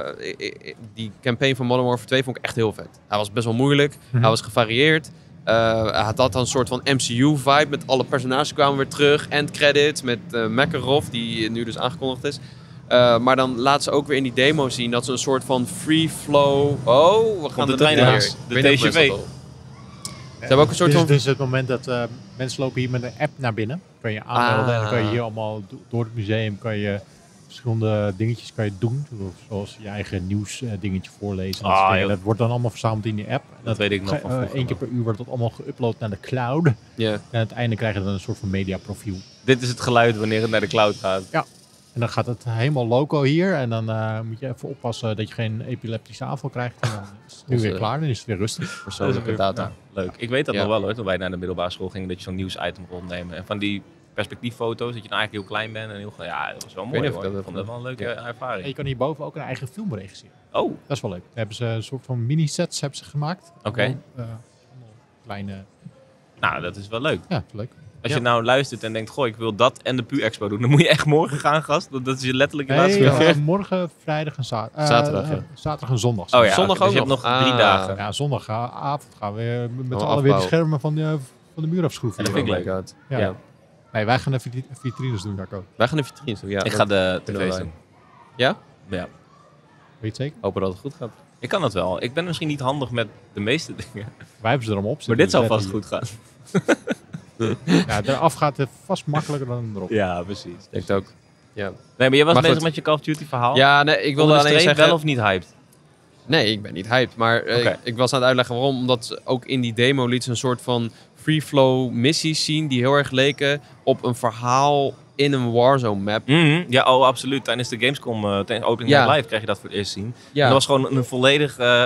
die campaign van Modern Warfare twee vond ik echt heel vet. Hij was best wel moeilijk, mm-hmm. hij was gevarieerd. Uh, hij had dan een soort van M C U-vibe met alle personages kwamen weer terug. End credits met uh, Makarov, die nu dus aangekondigd is. Uh, maar dan laten ze ook weer in die demo zien dat ze een soort van free flow... Oh, we gaan de trein weer. De T G V. Ze hebben ook een soort dit, van... Dit is het moment dat uh, mensen lopen hier met een app naar binnen. Kan je aanmelden ah. en dan kan je hier allemaal do- door het museum kan je verschillende dingetjes kan je doen. Zoals je eigen nieuws uh, dingetje voorlezen. Ah, dat, dat wordt dan allemaal verzameld in die app. Dat, dat weet ik nog uh, van vroeger. Eén keer per uur wordt dat allemaal geüpload naar de cloud. Yeah. En aan het einde krijg je dan een soort van mediaprofiel. Dit is het geluid wanneer het naar de cloud gaat. Ja. En dan gaat het helemaal loco hier. En dan uh, moet je even oppassen dat je geen epileptische aanval krijgt. En dan is het nu weer klaar. Dan is het weer rustig. Persoonlijke data. Ja, leuk. Ik weet dat ja. nog wel hoor. Toen wij naar de middelbare school gingen, dat je zo'n nieuwsitem rondnemen. En van die perspectieffoto's, dat je dan eigenlijk heel klein bent. En heel, ja, dat was wel mooi hoor. Dat vond ik wel een leuke ja. ervaring. En je kan hierboven ook een eigen film regisseren. Oh. Dat is wel leuk. Daar hebben ze een soort van mini-sets hebben ze gemaakt. Oké. Okay. Uh, kleine... Nou, dat is wel leuk. Ja, dat is leuk. Als ja. je nou luistert en denkt, goh, ik wil dat en de Pu-Expo doen. Dan moet je echt morgen gaan, gast. Dat is je letterlijk je laatste keer. Nee, morgen, vrijdag en za- uh, zaterdag. Ja. Zaterdag en zondag. Oh ja, zondag okay, dus ook je nog. Hebt nog drie ah. dagen. Ja, zondagavond gaan we met z'n allen weer de schermen van de, van de muur afschroeven. Ja, dat vind ik leuk uit. Ja. Ja. Nee, wij gaan de vitri- vitrines doen, Darko. Wij gaan de vitrines doen, ja. Ik ga de tv's doen. Ja? Ja. Weet je het zeker? Hopen dat het goed gaat. Ik kan dat wel. Ik ben misschien niet handig met de meeste dingen. Wij hebben ze erom op. Maar dit zal vast goed gaan. Ja, eraf gaat het vast makkelijker dan erop. Ja, precies. Ik denk het ook. Ja. Nee, maar je was maar bezig goed. met je Call of Duty verhaal. Ja, nee, ik wilde alleen zeggen... wel of niet hyped? Nee, ik ben niet hyped. Maar okay. ik, ik was aan het uitleggen waarom. Omdat ook in die demo liet ze een soort van free-flow missies zien die heel erg leken op een verhaal in een Warzone map. Mm-hmm. Ja, oh, absoluut. Tijdens de Gamescom, uh, tijdens Opening ja. Live krijg je dat voor het eerst zien. Ja. En dat was gewoon een volledig... Uh,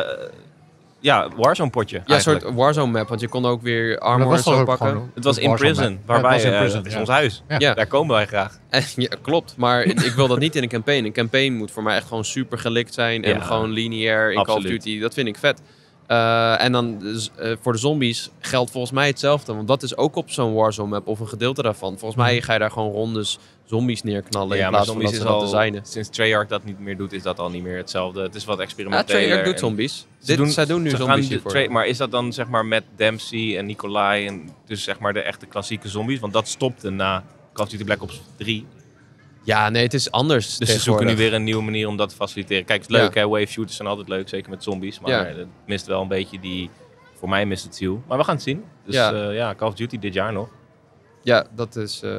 Ja, Warzone potje. Ja, een soort Warzone map, want je kon ook weer armor en zo pakken. Gewoon, het was in prison, waarbij ja, uh, dat is ja. ons huis. Ja. Ja. Daar komen wij graag. En, ja, klopt, maar ik wil dat niet in een campaign. Een campaign moet voor mij echt gewoon super gelikt zijn en ja. gewoon lineair in Absoluut. Call of Duty. Dat vind ik vet. Uh, en dan uh, voor de zombies geldt volgens mij hetzelfde, want dat is ook op zo'n Warzone map of een gedeelte daarvan. Volgens mij ga je daar gewoon rondes zombies neerknallen ja, in plaats van dat ze dat designen. Sinds Treyarch dat niet meer doet, is dat al niet meer hetzelfde. Het is wat experimenteler. Ja, Treyarch doet zombies. Ze Dit, doen, zij doen nu zombies hiervoor. Maar is dat dan zeg maar met Dempsey en Nikolai en dus zeg maar de echte klassieke zombies? Want dat stopte na Call of Duty Black Ops drie. Ja, nee, het is anders. Dus ze zoeken nu weer een nieuwe manier om dat te faciliteren. Kijk, het is leuk ja. hè, wave shooters zijn altijd leuk, zeker met zombies. Maar ja. het mist wel een beetje die, voor mij mist het ziel. Maar we gaan het zien. Dus ja, uh, ja Call of Duty dit jaar nog. Ja, dat is uh,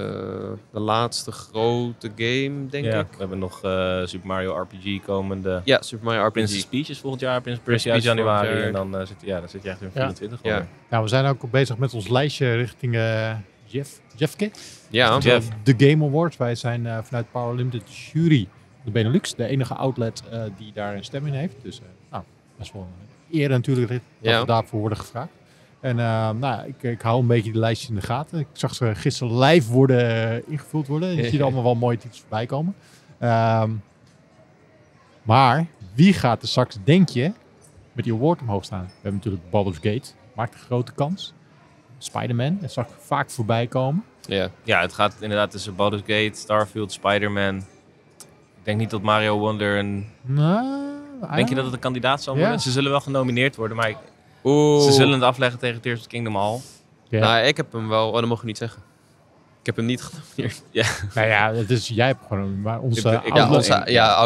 de laatste grote game, denk ja, ik. We hebben nog uh, Super Mario R P G komende. Ja, Super Mario R P G. Prince Peach's volgend jaar, Prince Peach's uit januari. En dan, uh, zit, ja, dan zit je echt in vierentwintig. Ja. Ja. ja, we zijn ook bezig met ons lijstje richting... Uh, Jeff, Jeff Kick? Ja, Jeff. De Game Awards. Wij zijn uh, vanuit Power Limited jury de Benelux. De enige outlet uh, die daar een stem in heeft. Dus uh, nou, dat is wel een eer natuurlijk dat ja. we daarvoor worden gevraagd. En uh, nou, ik, ik hou een beetje de lijstjes in de gaten. Ik zag ze gisteren live worden uh, ingevuld worden. Je ziet allemaal wel mooie titels voorbij komen. Um, maar wie gaat er straks, denk je, met die award omhoog staan? We hebben natuurlijk Baldur's Gate. Maakt een grote kans. Spider-Man, dat zag ik vaak voorbij komen. Yeah. Ja, het gaat inderdaad tussen Baldur's Gate, Starfield, Spider-Man. Ik denk niet dat Mario Wonder en... Nou, denk je dat het een kandidaat zal worden? Yeah. Ze zullen wel genomineerd worden, maar ik... ze zullen het afleggen tegen Tears of the Kingdom al. Yeah. Nou, ik heb hem wel... Oh, dat mogen we niet zeggen. Ik heb hem niet genomineerd. Ja. Nou ja, dat is, jij hebt gewoon... Maar onze, ik, ik, ja, onze, ja,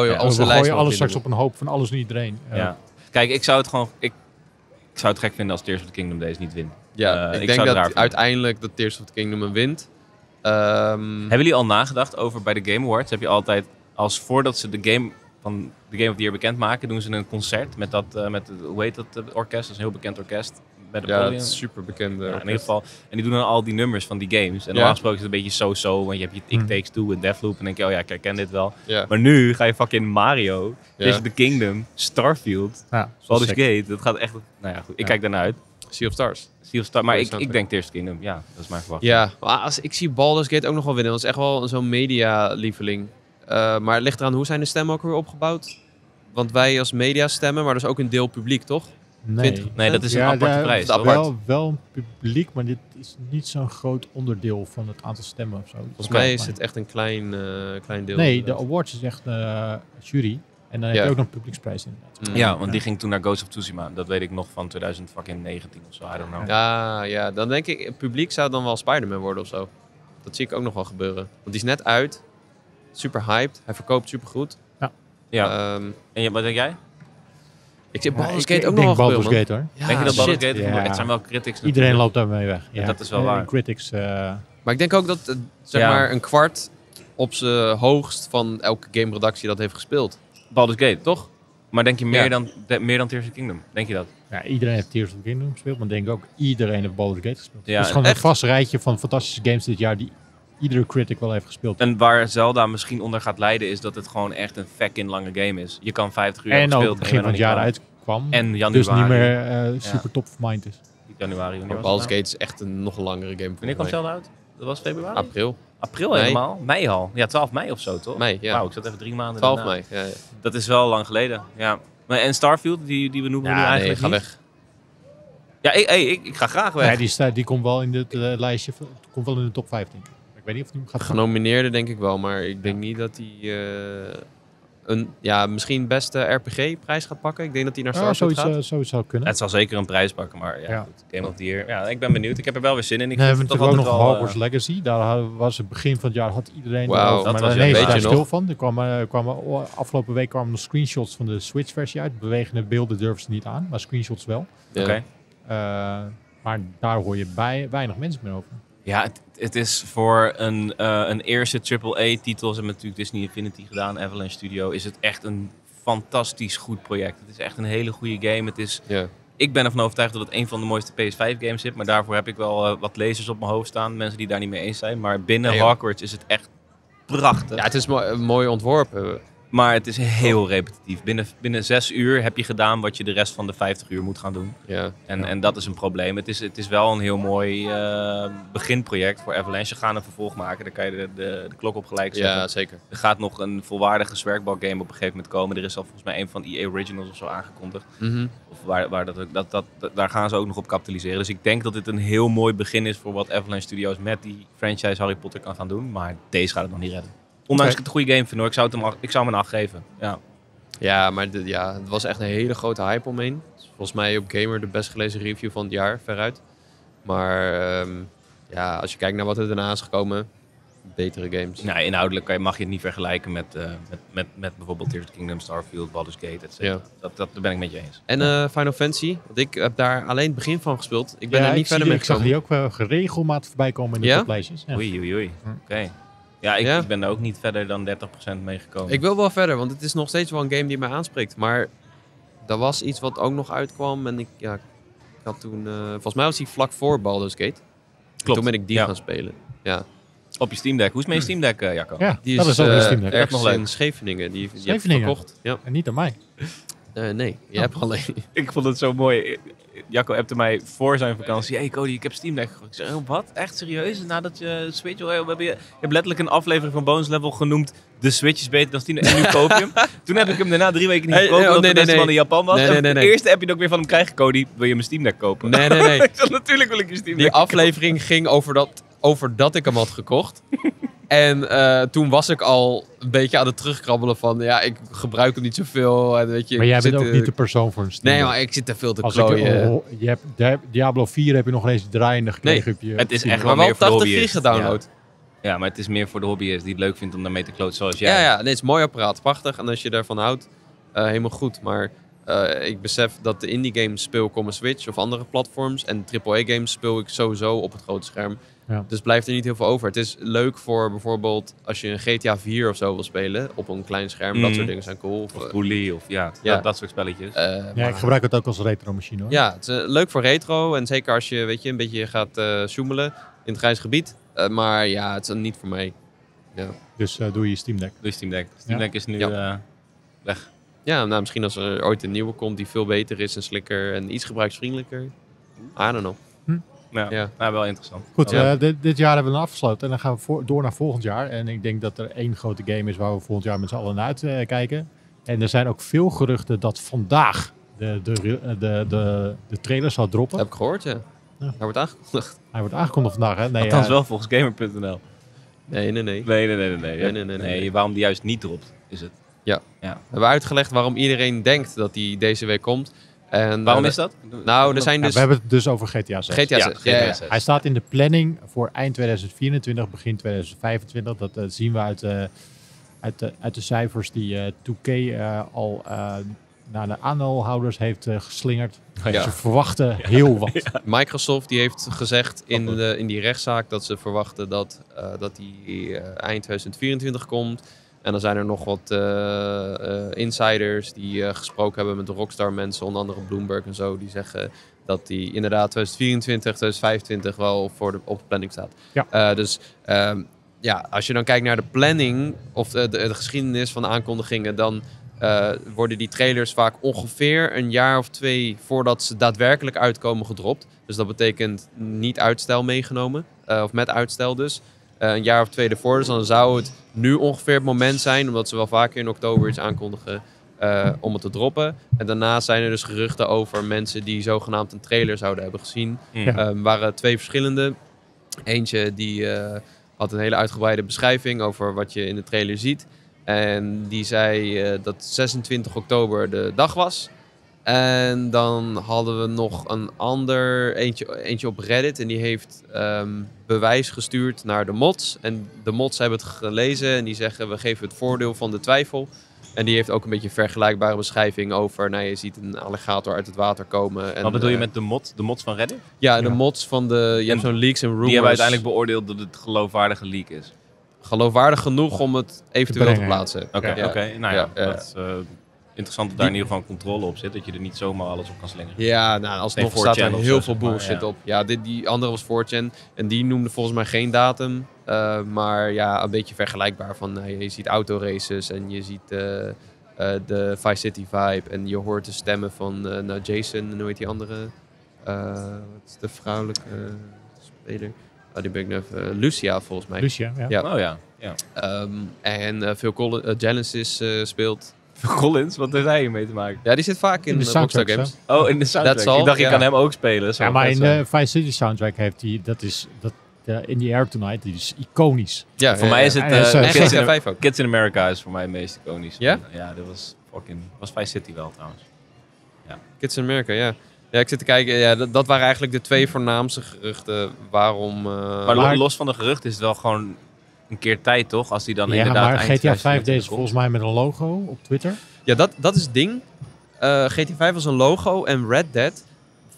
ja, onze we gooien alles straks op een hoop van alles en iedereen. Ja. Ja. Kijk, ik zou het gewoon... Ik, ik zou het gek vinden als Tears of the Kingdom deze niet wint. Ja, uh, ik, ik denk dat vinden. uiteindelijk dat Tears of the Kingdom een wint. Um, Hebben jullie al nagedacht over bij de Game Awards? Heb je altijd, als voordat ze de game van de Game of the Year bekendmaken, doen ze een concert met dat, uh, met, hoe heet dat uh, orkest? Dat is een heel bekend orkest. Bij de ja, super bekend. Ja, in ieder geval. En die doen dan al die nummers van die games. En normaal ja. gesproken is het een beetje so-so, want je hebt je It Takes Two en Deathloop en denk je, oh ja, ik herken dit wel. Ja. Maar nu ga je fucking Mario, Tears of the Kingdom, Starfield, ja, Baldur's Gate. Dat gaat echt, nou ja, goed. Ik ja. kijk daarnaar uit. Sea of Stars. Sea of Stars. Maar ik, ik denk Tears of the Kingdom. Ja, dat is mijn verwachting. Ja, maar als, ik zie Baldur's Gate ook nog wel winnen. Dat is echt wel zo'n media-lieveling. Uh, maar het ligt eraan, hoe zijn de stemmen ook weer opgebouwd? Want wij als media stemmen, maar dat is ook een deel publiek, toch? Nee, nee dat is een ja, aparte daar, prijs. Apart. Wel, wel publiek, maar dit is niet zo'n groot onderdeel van het aantal stemmen of zo. Volgens mij is het echt een klein, uh, klein deel. Nee, de awards is echt uh, jury. En dan heb je ja. ook nog een publieksprijs inderdaad. Mm. Ja, want ja. die ging toen naar Ghost of Tsushima. Dat weet ik nog van twintig negentien of zo. I don't know. Ja, ja, dan denk ik, het publiek zou dan wel Spider-Man worden of zo. Dat zie ik ook nog wel gebeuren. Want die is net uit. Super hyped. Hij verkoopt super goed. Ja. ja. Um, en wat denk jij? Ik zit Baldur's Gate ja, ook nog wel Baldur's Gate, hoor. Ja, denk je dat shit. Baldur's Gate? Ja. Het zijn wel critics natuurlijk. Iedereen loopt daarmee weg. Ja. Ja, dat is wel ja, waar. Critics, uh... Maar ik denk ook dat uh, zeg ja. maar een kwart op z'n hoogst van elke gameredactie dat heeft gespeeld. Baldur's Gate, toch? Maar denk je meer, ja. dan, de, meer dan Tears of the Kingdom? Denk je dat? Ja, iedereen heeft Tears of the Kingdom gespeeld, maar denk ook iedereen heeft Baldur's Gate gespeeld. Ja, het is gewoon echt een vast rijtje van fantastische games dit jaar die iedere critic wel heeft gespeeld. En waar Zelda misschien onder gaat leiden is dat het gewoon echt een fucking lange game is. Je kan vijftig uur hebben gespeeld. En ook begin van het jaar uitkwam. En januari. Dus niet meer uh, super ja. top of mind is. Januari. Maar Baldur's Gate is echt een nog langere game. Wanneer kwam Zelda uit? Dat was februari? April. April helemaal? Mei. mei al? Ja, twaalf mei of zo, toch? Mei, ja. Wauw, ik zat even drie maanden twaalf mei, ja, ja. Dat is wel lang geleden, ja. Maar, en Starfield, die, die we noemen ja, nu eigenlijk nee, ga weg. Ja, hey, hey, ik, ik ga graag weg. Ja, die, sta, die komt wel in het uh, lijstje, komt wel in de top vijftien. Ik weet niet of die gaat genomineerde denk ik wel, maar ik denk ja. niet dat die uh, een, ja, misschien beste R P G-prijs gaat pakken. Ik denk dat die naar Starfield ja, zoiets, gaat. Uh, zoiets zou kunnen. Het zal zeker een prijs pakken, maar ja, ja. Game of the Year. Ja, ik ben benieuwd. Ik heb er wel weer zin in. Ik nee, vind we hebben natuurlijk ook nog Hogwarts uh... Legacy. Daar was het begin van het jaar had iedereen wow, dat maar was ineens daar stil van. Er kwamen, kwamen, afgelopen week kwamen nog screenshots van de Switch-versie uit. Bewegende beelden durven ze niet aan, maar screenshots wel. Ja. Oké. Okay. Uh, maar daar hoor je bij, weinig mensen meer over. Ja, het, het is voor een, uh, een eerste triple A titel, ze hebben natuurlijk Disney Infinity gedaan, Avalanche Studio, is het echt een fantastisch goed project. Het is echt een hele goede game. Het is, yeah. Ik ben ervan overtuigd dat het een van de mooiste P S vijf games zit, maar daarvoor heb ik wel uh, wat lezers op mijn hoofd staan, mensen die daar niet mee eens zijn. Maar binnen hey, Hogwarts is het echt prachtig. Ja, het is mo- mooi ontworpen. Maar het is heel repetitief. Binnen, binnen zes uur heb je gedaan wat je de rest van de vijftig uur moet gaan doen. Yeah. En, ja. en dat is een probleem. Het is, het is wel een heel mooi uh, beginproject voor Avalanche. Ze gaan een vervolg maken. Daar kan je de, de, de klok op gelijk zetten. Ja, zeker. Er gaat nog een volwaardige zwerkbalgame op een gegeven moment komen. Er is al volgens mij een van E A Originals of zo aangekondigd. Mm-hmm. Of waar, waar dat, dat, dat, dat, daar gaan ze ook nog op kapitaliseren. Dus ik denk dat dit een heel mooi begin is voor wat Avalanche Studios met die franchise Harry Potter kan gaan doen. Maar deze gaat het nog niet redden. Ondanks dat ik het een goede game vind hoor, ik zou, het hem, ik zou hem een acht geven. Ja, ja maar de, ja, het was echt een hele grote hype omheen. Volgens mij op Gamer de best gelezen review van het jaar, veruit. Maar um, ja, als je kijkt naar wat er daarna is gekomen, betere games. Nou, inhoudelijk mag je het niet vergelijken met, uh, met, met, met bijvoorbeeld Tears of the Kingdom, Starfield, Baldur's Gate, et cetera. Ja. Dat, dat, daar ben ik met je eens. En uh, Final Fantasy, want ik heb daar alleen het begin van gespeeld. Ik ben ja, er niet verder mee gekomen. Ik zag die ook uh, regelmatig voorbij komen in de ja? toplijstjes. Ja. Oei, oei, oei. Hm. Oké. Okay. Ja, ik ja. ben er ook niet verder dan dertig procent meegekomen. Ik wil wel verder, want het is nog steeds wel een game die mij aanspreekt. Maar er was iets wat ook nog uitkwam. En ik, ja, ik had toen... Uh, volgens mij was die vlak voor Baldur's Gate. Klopt. Toen ben ik die ja. gaan spelen. Ja. Op je Steam Deck. Hoe is mijn Steam Deck, uh, Jacco? Ja, die is, dat is ook uh, een Steam Deck. Ergens in Scheveningen. Die, die heb ik verkocht. Ja. En niet aan mij. Uh, nee, je oh. hebt alleen... Ik vond het zo mooi... Jacco appte mij voor zijn vakantie. Hey Cody, ik heb Steam Deck gekocht. Ik zei, oh, wat? Echt serieus? Nadat je Switch... Oh, heb je, je hebt letterlijk een aflevering van Bonus Level genoemd... De Switch is beter dan Steam Deck. En nu koop je hem. Toen heb ik hem daarna drie weken niet gekocht... Hey, oh, omdat nee, de beste nee, man in Japan was. Nee, nee, nee, nee. De eerste heb je ook weer van hem krijgen. Cody, wil je mijn Steam Deck kopen? Nee, nee, nee. Ik zei, natuurlijk wil ik je Steam Deck. Die aflevering kopen. ging over dat, over dat ik hem had gekocht. En uh, toen was ik al een beetje aan het terugkrabbelen van... ja, ik gebruik hem niet zoveel. En weet je, maar jij bent ook te... niet de persoon voor een Steam. Nee, maar ik zit er veel te Als klooien. Ik, oh, je hebt, Diablo vier heb je nog eens draaiende gekregen. Nee, op je het is echt wel meer voor de hobbyist. gedownload. Ja. ja, maar het is meer voor de hobbyist die het leuk vindt om daarmee te kloten zoals jij. Ja, ja nee, het is een mooi apparaat. Prachtig. En als je daarvan houdt, uh, helemaal goed. Maar uh, ik besef dat de indie games speel ik op mijn Switch of andere platforms. En triple A games speel ik sowieso op het grote scherm. Ja. Dus blijft er niet heel veel over. Het is leuk voor bijvoorbeeld als je een G T A vier of zo wil spelen op een klein scherm. Mm. Dat soort dingen zijn cool. Of, of Bully of ja, ja. Dat, dat soort spelletjes. Uh, ja, maar... ik gebruik het ook als retro machine hoor. Ja, het is uh, leuk voor retro en zeker als je, weet je een beetje gaat uh, zoemelen in het grijs gebied. Uh, maar ja, het is niet voor mij. Ja. Dus uh, doe je Steam Deck. Doe je Steam Deck. Steam ja. Deck is nu ja. uh, weg. Ja, nou, misschien als er ooit een nieuwe komt die veel beter is en slikker en iets gebruiksvriendelijker. I don't know. Ja, ja. Nou, wel interessant. Goed, oh, ja. uh, dit, dit jaar hebben we dan afgesloten en dan gaan we voor, door naar volgend jaar. En ik denk dat er één grote game is waar we volgend jaar met z'n allen naar uitkijken. Uh, en er zijn ook veel geruchten dat vandaag de, de, de, de, de trailer zal droppen. Dat heb ik gehoord, ja. ja. Hij wordt aangekondigd. Hij wordt aangekondigd vandaag, hè? Nee, althans ja, wel volgens gamer punt n l. Nee, nee, nee. Nee, nee, nee. nee, nee, nee, nee, nee, nee. nee waarom die juist niet dropt, is het. Ja. ja. We hebben uitgelegd waarom iedereen denkt dat die deze week komt. En waarom is dat? Nou, er zijn dus... ja, we hebben het dus over G T A zes. G T A zes. Ja, G T A zes. Hij staat in de planning voor eind tweeduizend vierentwintig, begin tweeduizend vijfentwintig. Dat uh, zien we uit, uh, uit, de, uit de cijfers die uh, twee K uh, al uh, naar de aandeelhouders heeft uh, geslingerd. Ja. Ze verwachten ja. heel wat. Ja. Microsoft die heeft gezegd in, de, in die rechtszaak dat ze verwachten dat, uh, dat die uh, eind tweeduizend vierentwintig komt. En dan zijn er nog wat uh, uh, insiders die uh, gesproken hebben met de Rockstar mensen, onder andere Bloomberg en zo, die zeggen dat die inderdaad tweeduizend vierentwintig, tweeduizend vijfentwintig wel voor de, op de planning staat. Ja. Uh, dus um, ja, als je dan kijkt naar de planning of uh, de, de geschiedenis van de aankondigingen, dan uh, worden die trailers vaak ongeveer een jaar of twee voordat ze daadwerkelijk uitkomen gedropt. Dus dat betekent niet uitstel meegenomen, uh, of met uitstel dus. Uh, een jaar of twee ervoor. Dus dan zou het nu ongeveer het moment zijn, omdat ze wel vaker in oktober iets aankondigen, uh, om het te droppen. En daarnaast zijn er dus geruchten over mensen die zogenaamd een trailer zouden hebben gezien. Ja. Um, waren twee verschillende. Eentje die uh, had een hele uitgebreide beschrijving over wat je in de trailer ziet. En die zei uh, dat zesentwintig oktober de dag was. En dan hadden we nog een ander, eentje, eentje op Reddit. En die heeft um, bewijs gestuurd naar de mods. En de mods hebben het gelezen en die zeggen, we geven het voordeel van de twijfel. En die heeft ook een beetje een vergelijkbare beschrijving over... Nou, je ziet een alligator uit het water komen. En, wat bedoel je met de mods? De mods van Reddit? Ja, de ja. mods van de... Je hebt zo'n leaks en rumors. Die hebben uiteindelijk beoordeeld dat het geloofwaardige leak is. Geloofwaardig genoeg om het eventueel te, te plaatsen. Oké, okay, ja. okay. nou ja. ja, ja. Dat, uh, interessant dat daar in ieder geval controle op zit. Dat je er niet zomaar alles op kan slingeren. Ja, nou, alsnog staat er heel veel bullshit ja. op. Ja, dit, die andere was four chan. En die noemde volgens mij geen datum. Uh, maar ja, een beetje vergelijkbaar. Van, uh, je ziet autoraces en je ziet uh, uh, de Vice City vibe. En je hoort de stemmen van uh, nou Jason en hoe heet die andere? Uh, wat is de vrouwelijke uh, speler? Oh, die ben ik nog even. Uh, Lucia volgens mij. Lucia, ja. ja. Oh ja. ja. Um, en uh, Phil Collins, uh, Genesis uh, speelt... Collins, wat heeft hij hiermee te maken? Ja, die zit vaak in, in de Rockstar Games. Zo. Oh, in de soundtrack. All, ik dacht, yeah. ik kan hem ook spelen. Zo. Ja, maar in de uh, Vice City soundtrack heeft hij... Dat is... Dat, uh, In the Air Tonight, die is iconisch. Ja, ja voor ja, mij is ja. het... Uh, en Kids, in, vijf ook. Kids in America is voor mij het meest iconisch. Ja? Yeah? Ja, dat was fucking... was Vice City wel trouwens. Ja. Kids in America, ja. Yeah. Ja, ik zit te kijken. Ja, dat, dat waren eigenlijk de twee voornaamste geruchten waarom... Uh, maar lo- los van de geruchten is het wel gewoon... een keer tijd, toch? Als die dan ja, inderdaad... Ja, maar G T A vijf deed het volgens mij met een logo op Twitter. Ja, dat, dat is het ding. Uh, G T A vijf was een logo en Red Dead...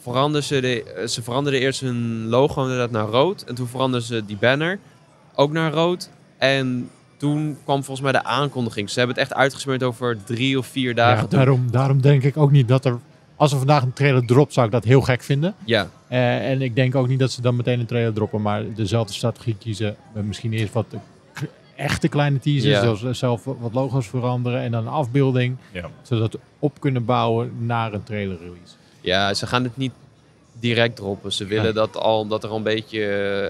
veranderden ze, de, ze veranderden eerst hun logo inderdaad naar rood. En toen veranderden ze die banner ook naar rood. En toen kwam volgens mij de aankondiging. Ze hebben het echt uitgesmeerd over drie of vier dagen. Ja, daarom, daarom denk ik ook niet dat er... Als er vandaag een trailer dropt, zou ik dat heel gek vinden. Ja. Uh, en ik denk ook niet dat ze dan meteen een trailer droppen, maar dezelfde strategie kiezen. Uh, misschien eerst wat k- echte kleine teasers, ja. zoals zelf wat logo's veranderen en dan een afbeelding. Ja. Zodat we op kunnen bouwen naar een trailer release. Ja, ze gaan het niet direct droppen. Ze willen ja. dat al, dat er al een beetje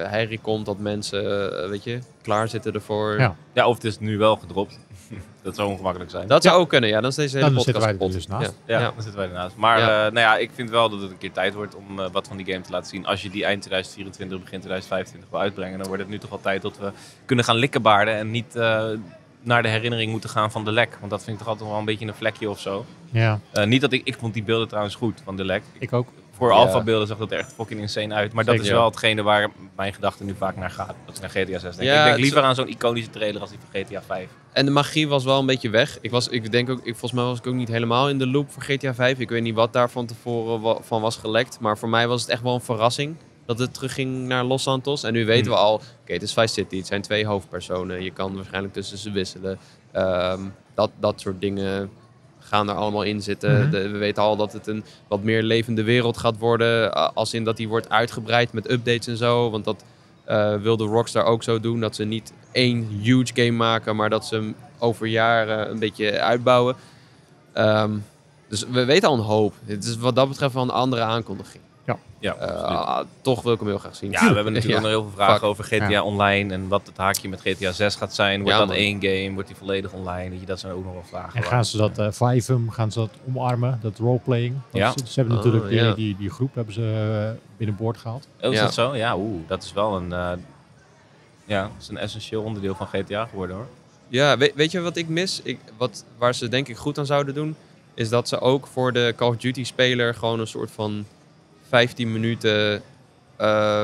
herrie komt, dat mensen, uh, weet je, klaar zitten ervoor. Ja, ja of het is nu wel gedropt. Dat zou ongemakkelijk zijn. Dat zou ja. ook kunnen, ja. Dan is deze hele dan podcast kapot. Dus ja. Ja, ja. ja, dan zitten wij ernaast. Maar ja. uh, nou ja, ik vind wel dat het een keer tijd wordt om uh, wat van die game te laten zien. Als je die eind twintig vierentwintig, begin twintig vijfentwintig wil uitbrengen, dan wordt het nu toch al tijd dat we kunnen gaan likkenbaarden en niet uh, naar de herinnering moeten gaan van de lek. Want dat vind ik toch altijd wel een beetje een vlekje of zo. Ja. Uh, niet dat ik, ik vond die beelden trouwens goed van de lek. Ik ook. Voor ja. alpha beelden zag dat er echt fucking insane uit. Maar Zeker, dat is wel ja. hetgene waar mijn gedachten nu vaak naar gaan. Dat is naar G T A zes. Denk ik. Ja, ik denk liever aan zo'n iconische trailer als die van G T A vijf. En de magie was wel een beetje weg. Ik was, ik denk ook, ik, volgens mij was ik ook niet helemaal in de loop voor G T A vijf. Ik weet niet wat daar van tevoren wa- van was gelekt. Maar voor mij was het echt wel een verrassing dat het terugging naar Los Santos. En nu weten hmm. we al, oké, okay, het is Vice City. Het zijn twee hoofdpersonen. Je kan waarschijnlijk tussen ze wisselen. Um, dat, dat soort dingen... gaan er allemaal in zitten. Mm-hmm. De, we weten al dat het een wat meer levende wereld gaat worden. Als in dat die wordt uitgebreid met updates en zo. Want dat uh, wilde Rockstar ook zo doen. Dat ze niet één huge game maken, maar dat ze hem over jaren een beetje uitbouwen. Um, dus we weten al een hoop. Het is wat dat betreft wel een andere aankondiging. Ja, ja uh, toch wil ik hem heel graag zien. Ja, we hebben natuurlijk ja. nog heel veel vragen Fuck. over G T A ja. Online en wat het haakje met G T A zes gaat zijn. Wordt ja, dat man. één game? Wordt die volledig online? Dat zijn ook nog wel vragen. En gaan ze dat uh, Vivum, gaan ze dat omarmen? Dat roleplaying? Ja. Ze, ze hebben natuurlijk oh, die, ja. die, die groep hebben ze uh, binnenboord gehaald. Oh, is ja. dat zo? Ja, oeh, dat is wel een, uh, ja, dat is een essentieel onderdeel van G T A geworden hoor. Ja, weet, weet je wat ik mis? Ik, wat, waar ze denk ik goed aan zouden doen, is dat ze ook voor de Call of Duty speler gewoon een soort van vijftien minuten uh,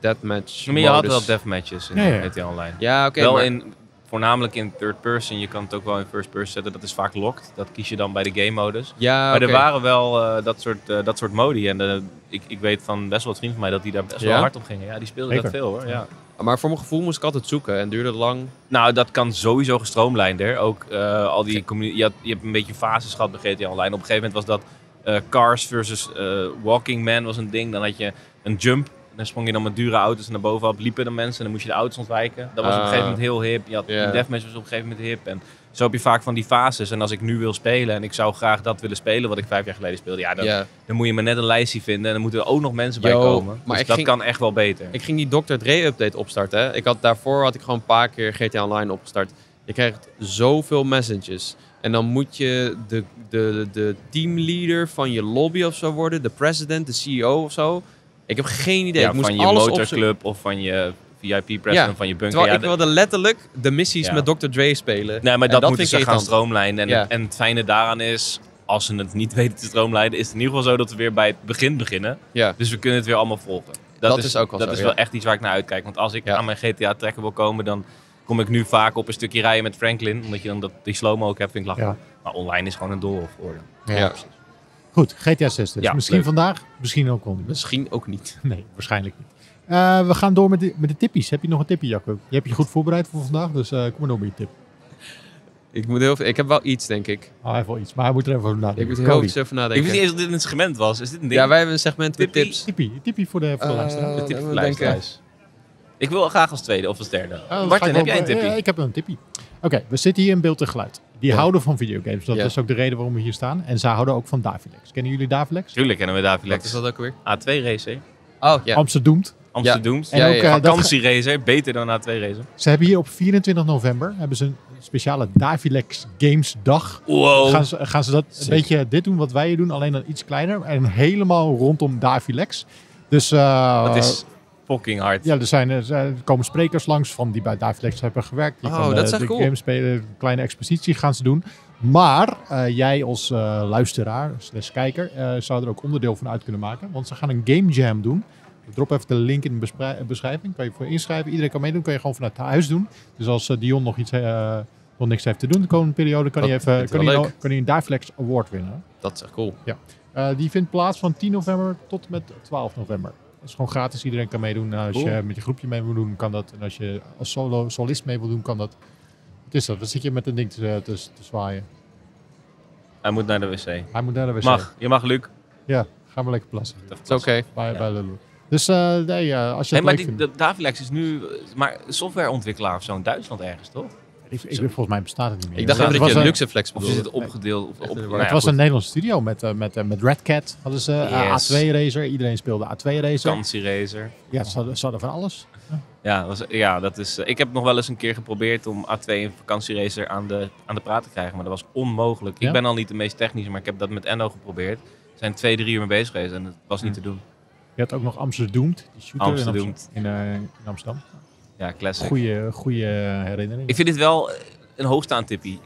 deathmatch. Maar je modus. Had wel deathmatches in ja, ja. G T A Online. Ja, oké. Okay, wel in, voornamelijk in third person. Je kan het ook wel in first person zetten. Dat is vaak locked. Dat kies je dan bij de game modus. Ja, maar okay. er waren wel uh, dat, soort, uh, dat soort modi. En uh, ik, ik weet van best wel wat vrienden van mij dat die daar best ja? wel hard op gingen. Ja, die speelden Lekker. dat veel hoor. Ja. Maar voor mijn gevoel moest ik altijd zoeken en duurde lang. Nou, dat kan sowieso gestroomlijnder. Ook uh, al die communi- je, had, je hebt een beetje fases gehad bij G T A Online. Op een gegeven moment was dat Uh, cars versus uh, Walking Man was een ding. Dan had je een jump. Dan sprong je dan met dure auto's naar boven op. Liepen de mensen en dan moest je de auto's ontwijken. Dat was uh, op een gegeven moment heel hip. Je had yeah. een deathmatch was op een gegeven moment hip. En zo heb je vaak van die fases. En als ik nu wil spelen en ik zou graag dat willen spelen wat ik vijf jaar geleden speelde. Ja, dan, yeah. dan moet je maar net een lijstje vinden. En dan moeten er ook nog mensen Yo, bij komen. Maar dus dat ging, kan echt wel beter. Ik ging die doctor Dre update opstarten. Hè? Ik had, daarvoor had ik gewoon een paar keer G T A Online opgestart. Je krijgt zoveel messages. En dan moet je de, de, de teamleader van je lobby of zo worden. De president, de C E O of zo. Ik heb geen idee. Ja, ik moest van je alles motorclub opzo- of van je V I P-president ja, van je bunker. Terwijl ja, ik wilde letterlijk de missies ja. met doctor Dre spelen. Nee, maar dat, dat moeten ze gaan stroomlijnen. En, ja. het, en het fijne daaraan is, als ze het niet weten te stroomlijnen, is het in ieder geval zo dat we weer bij het begin beginnen. Ja. Dus we kunnen het weer allemaal volgen. Dat, dat is, is ook wel Dat zo, is wel ja. echt iets waar ik naar uitkijk. Want als ik ja. aan mijn G T A-trekker wil komen, dan kom ik nu vaak op een stukje rijden met Franklin. Omdat je dan dat, die slow-mo ook hebt, vind ik lachen. Ja. Maar online is gewoon een doolhof geworden. Ja, ja. Goed, G T A zes dus. Ja, misschien leuk. Vandaag, misschien ook niet. Misschien ook niet. Nee, waarschijnlijk niet. Uh, we gaan door met de, met de tippies. Heb je nog een tipje, Jacco? Je hebt je goed voorbereid voor vandaag, dus uh, kom maar door met je tip. Ik, moet heel, ik heb wel iets, denk ik. Oh, hij heeft wel iets, maar hij moet er even over nadenken. Ik moet heel even nadenken. Ik wist niet eens dat dit een segment was. Is dit een ding? Ja, wij hebben een segment tippie, met tips. Tippie, tippie voor de, voor de uh, luisteraar. De tippie voor de luisteraars. Ik wil graag als tweede of als derde. Oh, Martin, heb jij een tippie? Ja, ik heb een tippie. Oké, okay, we zitten hier in Beeld en Geluid. Die ja. houden van videogames. Dat ja. is ook de reden waarom we hier staan. En zij houden ook van Davilex. Kennen jullie Davilex? Tuurlijk kennen we Davilex. Wat is dat ook weer? A twee Racer. Oh, ja. Amsterdam. Amsterdam. Ja. En ja, ook ja, ja. Vakantieracer. Beter dan A twee Racer. Ze hebben hier op vierentwintig november hebben ze een speciale Davilex Games dag. Wow. Gaan ze, gaan ze dat Sick. een beetje dit doen wat wij hier doen. Alleen dan iets kleiner. En helemaal rondom Davilex. Dus... Uh, dat is... fucking hard. Ja, er, zijn, er komen sprekers langs van die bij Davilex hebben gewerkt. Die oh, van, dat is echt cool. Games spelen, een kleine expositie gaan ze doen. Maar uh, jij als uh, luisteraar, slash kijker, uh, zou er ook onderdeel van uit kunnen maken. Want ze gaan een game jam doen. Ik drop even de link in de beschrijving. Kan je voor inschrijven. Iedereen kan meedoen. Kan je gewoon vanuit huis doen. Dus als uh, Dion nog iets... Uh, nog niks heeft te doen de komende periode, kan dat hij even kan hij, no, kan hij een Davilex Award winnen. Dat is echt cool. Ja. Uh, die vindt plaats van tien november tot met twaalf november. Dat is gewoon gratis. Iedereen kan meedoen. Als cool. je met je groepje mee wil doen, kan dat. En als je als solo, solist mee wil doen, kan dat. Wat is dat? Wat zit je met een ding te, te, te zwaaien? Hij moet naar de wc. Hij moet naar de wc. Mag. Je mag, Luc. Ja, ga maar lekker plassen. Dat is oké. Bij Lulu. Dus uh, nee, uh, als je nee, maar die, de Davilex is nu maar softwareontwikkelaar of zo in Duitsland ergens, toch? Ik, ik, volgens mij bestaat het niet meer. Ik dacht even dat, dat je een Luxeflex bedoelde. Of is het opgedeeld? Of, op, nou ja, het was goed. Een Nederlandse studio met, uh, met, uh, met Red Cat. Hadden ze uh, yes. A twee Racer. Iedereen speelde A twee Racer. Vakantieracer. Ja, ze hadden, ze hadden van alles. Ja, was, ja dat is, uh, ik heb nog wel eens een keer geprobeerd om A twee en Vakantieracer aan de, aan de praat te krijgen. Maar dat was onmogelijk. Ik ja? ben al niet de meest technische, maar ik heb dat met Enno geprobeerd. We zijn twee, drie uur mee bezig geweest en het was niet hmm. te doen. Je had ook nog Amsterdam, die shooter Amsterdam. In, Amsterdam, in, uh, in Amsterdam. Ja, classic. Goeie, goeie herinnering. Ik vind dit wel een hoogstaand tippie.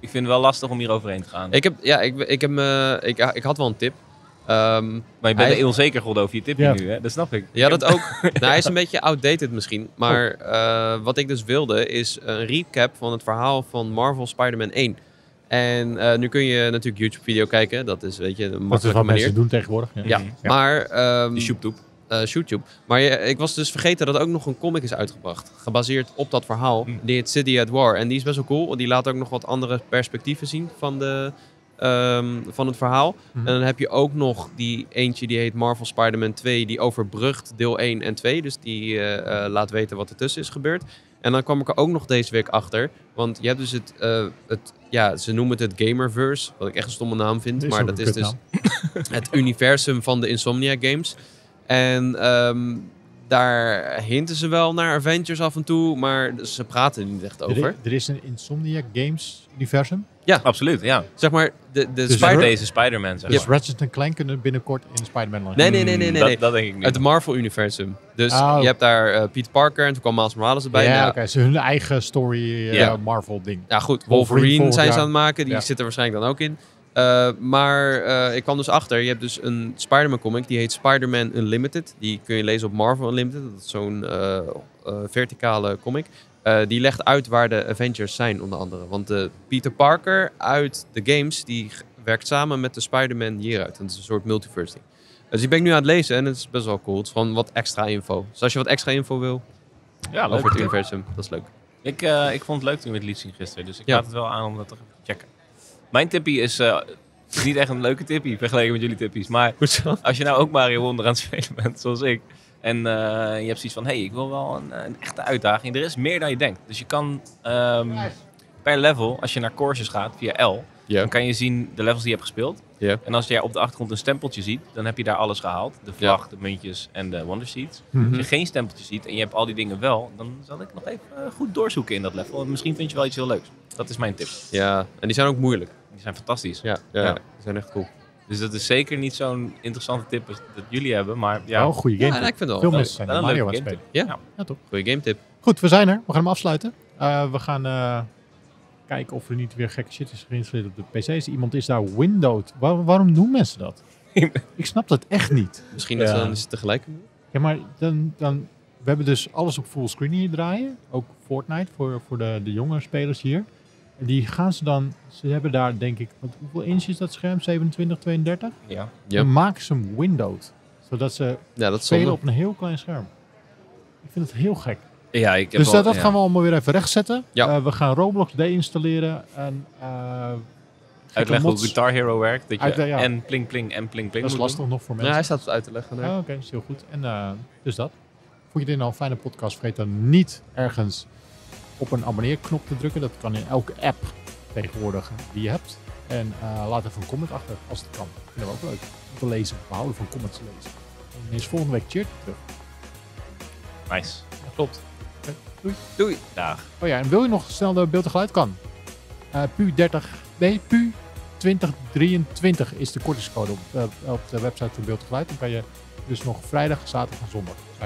Ik vind het wel lastig om hier overheen te gaan. Ik heb, ja, ik, ik, heb, uh, ik, uh, ik had wel een tip. Um, maar je bent hij... heel zeker geworden over je tipje ja. nu, hè? Dat snap ik. Ja, dat ook. Nou, hij is een beetje outdated misschien. Maar uh, wat ik dus wilde is een recap van het verhaal van Marvel Spider-Man één. En uh, nu kun je natuurlijk YouTube-video kijken. Dat is, weet je, een makkelijke manier. Dat is wat manier. Mensen doen tegenwoordig. Ja, ja. ja. maar... Um, Die shoeptoep. Uh, YouTube. Maar je, ik was dus vergeten dat ook nog een comic is uitgebracht. Gebaseerd op dat verhaal. Mm. Die heet City at War. En die is best wel cool. Die laat ook nog wat andere perspectieven zien van, de, um, van het verhaal. Mm. En dan heb je ook nog die eentje die heet Marvel Spider-Man twee. Die overbrugt deel één en twee. Dus die uh, uh, laat weten wat er tussen is gebeurd. En dan kwam ik er ook nog deze week achter. Want je hebt dus het... Uh, het ja, ze noemen het het Gamerverse. Wat ik echt een stomme naam vind. Maar dat is dus het universum van de Insomniac Games. En um, daar hinten ze wel naar Avengers af en toe, maar ze praten er niet echt over. Er, er is een Insomniac Games universum? Ja, absoluut. Ja. Zeg maar, de, de dus Spider- deze Spider-Man. Zeg dus maar. Ratchet en Clank kunnen binnenkort in Spider-Man landen. Nee, nee, nee, nee, nee, nee. Dat, dat denk ik niet. Het Marvel universum. Dus oh. je hebt daar uh, Peter Parker en toen kwam Miles Morales erbij. Ja, ja. oké. Okay. Dus hun eigen story uh, yeah. Marvel ding. Ja, goed. Wolverine, Wolverine zijn ze aan het maken. Die ja. zit er waarschijnlijk dan ook in. Uh, maar uh, ik kwam dus achter, je hebt dus een Spider-Man comic, die heet Spider-Man Unlimited. Die kun je lezen op Marvel Unlimited, dat is zo'n uh, uh, verticale comic. Uh, die legt uit waar de Avengers zijn, onder andere. Want uh, Peter Parker uit de games, die werkt samen met de Spider-Man hieruit. Dat is een soort multiverse ding. Dus die ben ik nu aan het lezen en het is best wel cool. Het is gewoon wat extra info. Dus als je wat extra info wil, ja, over het universum, dat is leuk. Ik, uh, ik vond het leuk toen we het liet zien gisteren, dus ik raad ja. het wel aan om dat toch even te checken. Mijn tippie is uh, niet echt een leuke tippie vergeleken met jullie tippies. Maar als je nou ook Mario Wonder aan het spelen bent, zoals ik. En uh, je hebt zoiets van, hé, hey, ik wil wel een, een echte uitdaging. Er is meer dan je denkt. Dus je kan um, per level, als je naar courses gaat via L, yeah. dan kan je zien de levels die je hebt gespeeld. Yeah. En als je op de achtergrond een stempeltje ziet, dan heb je daar alles gehaald. De vlag, yeah. de muntjes en de Wonder Seeds. Mm-hmm. Als je geen stempeltje ziet en je hebt al die dingen wel, dan zal ik nog even uh, goed doorzoeken in dat level. En misschien vind je wel iets heel leuks. Dat is mijn tip. Ja, en die zijn ook moeilijk. Die zijn fantastisch. Ja, ja, ja, die zijn echt cool. Dus dat is zeker niet zo'n interessante tip als dat jullie hebben, maar... Ja, wel een goede game tip. Ja, ik vind het wel. Veel mensen zijn er Mario aan het spelen. Ja, ja. ja toch. Goede game tip. Goed, we zijn er. We gaan hem afsluiten. Uh, we gaan uh, kijken of er niet weer gekke shit is geïnstalleerd op de P C's. Iemand is daar Windows. Waar, waarom doen mensen dat? Ik snap dat echt niet. Misschien ja. dat ze dan is het tegelijk. Ja, maar dan... dan we hebben dus alles op fullscreen hier draaien. Ook Fortnite voor, voor de, de jonge spelers hier. En die gaan ze dan... Ze hebben daar denk ik... Wat, hoeveel inch is dat scherm? zevenentwintig, tweeëndertig? Ja. Yep. Dan maken ze hem windowed. Zodat ze ja, dat spelen zonde. Op een heel klein scherm. Ik vind het heel gek. Ja, ik heb dus dat, dat ja. gaan we allemaal weer even rechtzetten. Ja. Uh, we gaan Roblox deinstalleren. En, uh, uitleggen hoe Guitar Hero werkt. Dat je Uitle- ja. En pling pling en pling pling. Dat is lastig doen. Nog voor mensen. Ja, hij staat het uit te leggen. Nee. Oh, Oké, okay, is heel goed. En uh, dus dat. Vond je dit nou een fijne podcast? Vergeet dan niet ergens op een abonneerknop te drukken. Dat kan in elke app tegenwoordig die je hebt. En uh, laat even een comment achter als het kan. Vinden we ook leuk. Om te lezen. We houden van comments te lezen. En is volgende week cheer terug. Nice. Ja, klopt. Doei. Doei. Dag. Oh ja, en wil je nog snel de beeld en geluid? Kan. Uh, P U dertig, nee, P U twintig drieëntwintig is de kortingscode op, uh, op de website van beeld en geluid. Dan kan je dus nog vrijdag, zaterdag en zondag. Ja.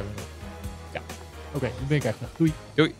Oké, okay, dan ben ik echt weg. Doei. Doei.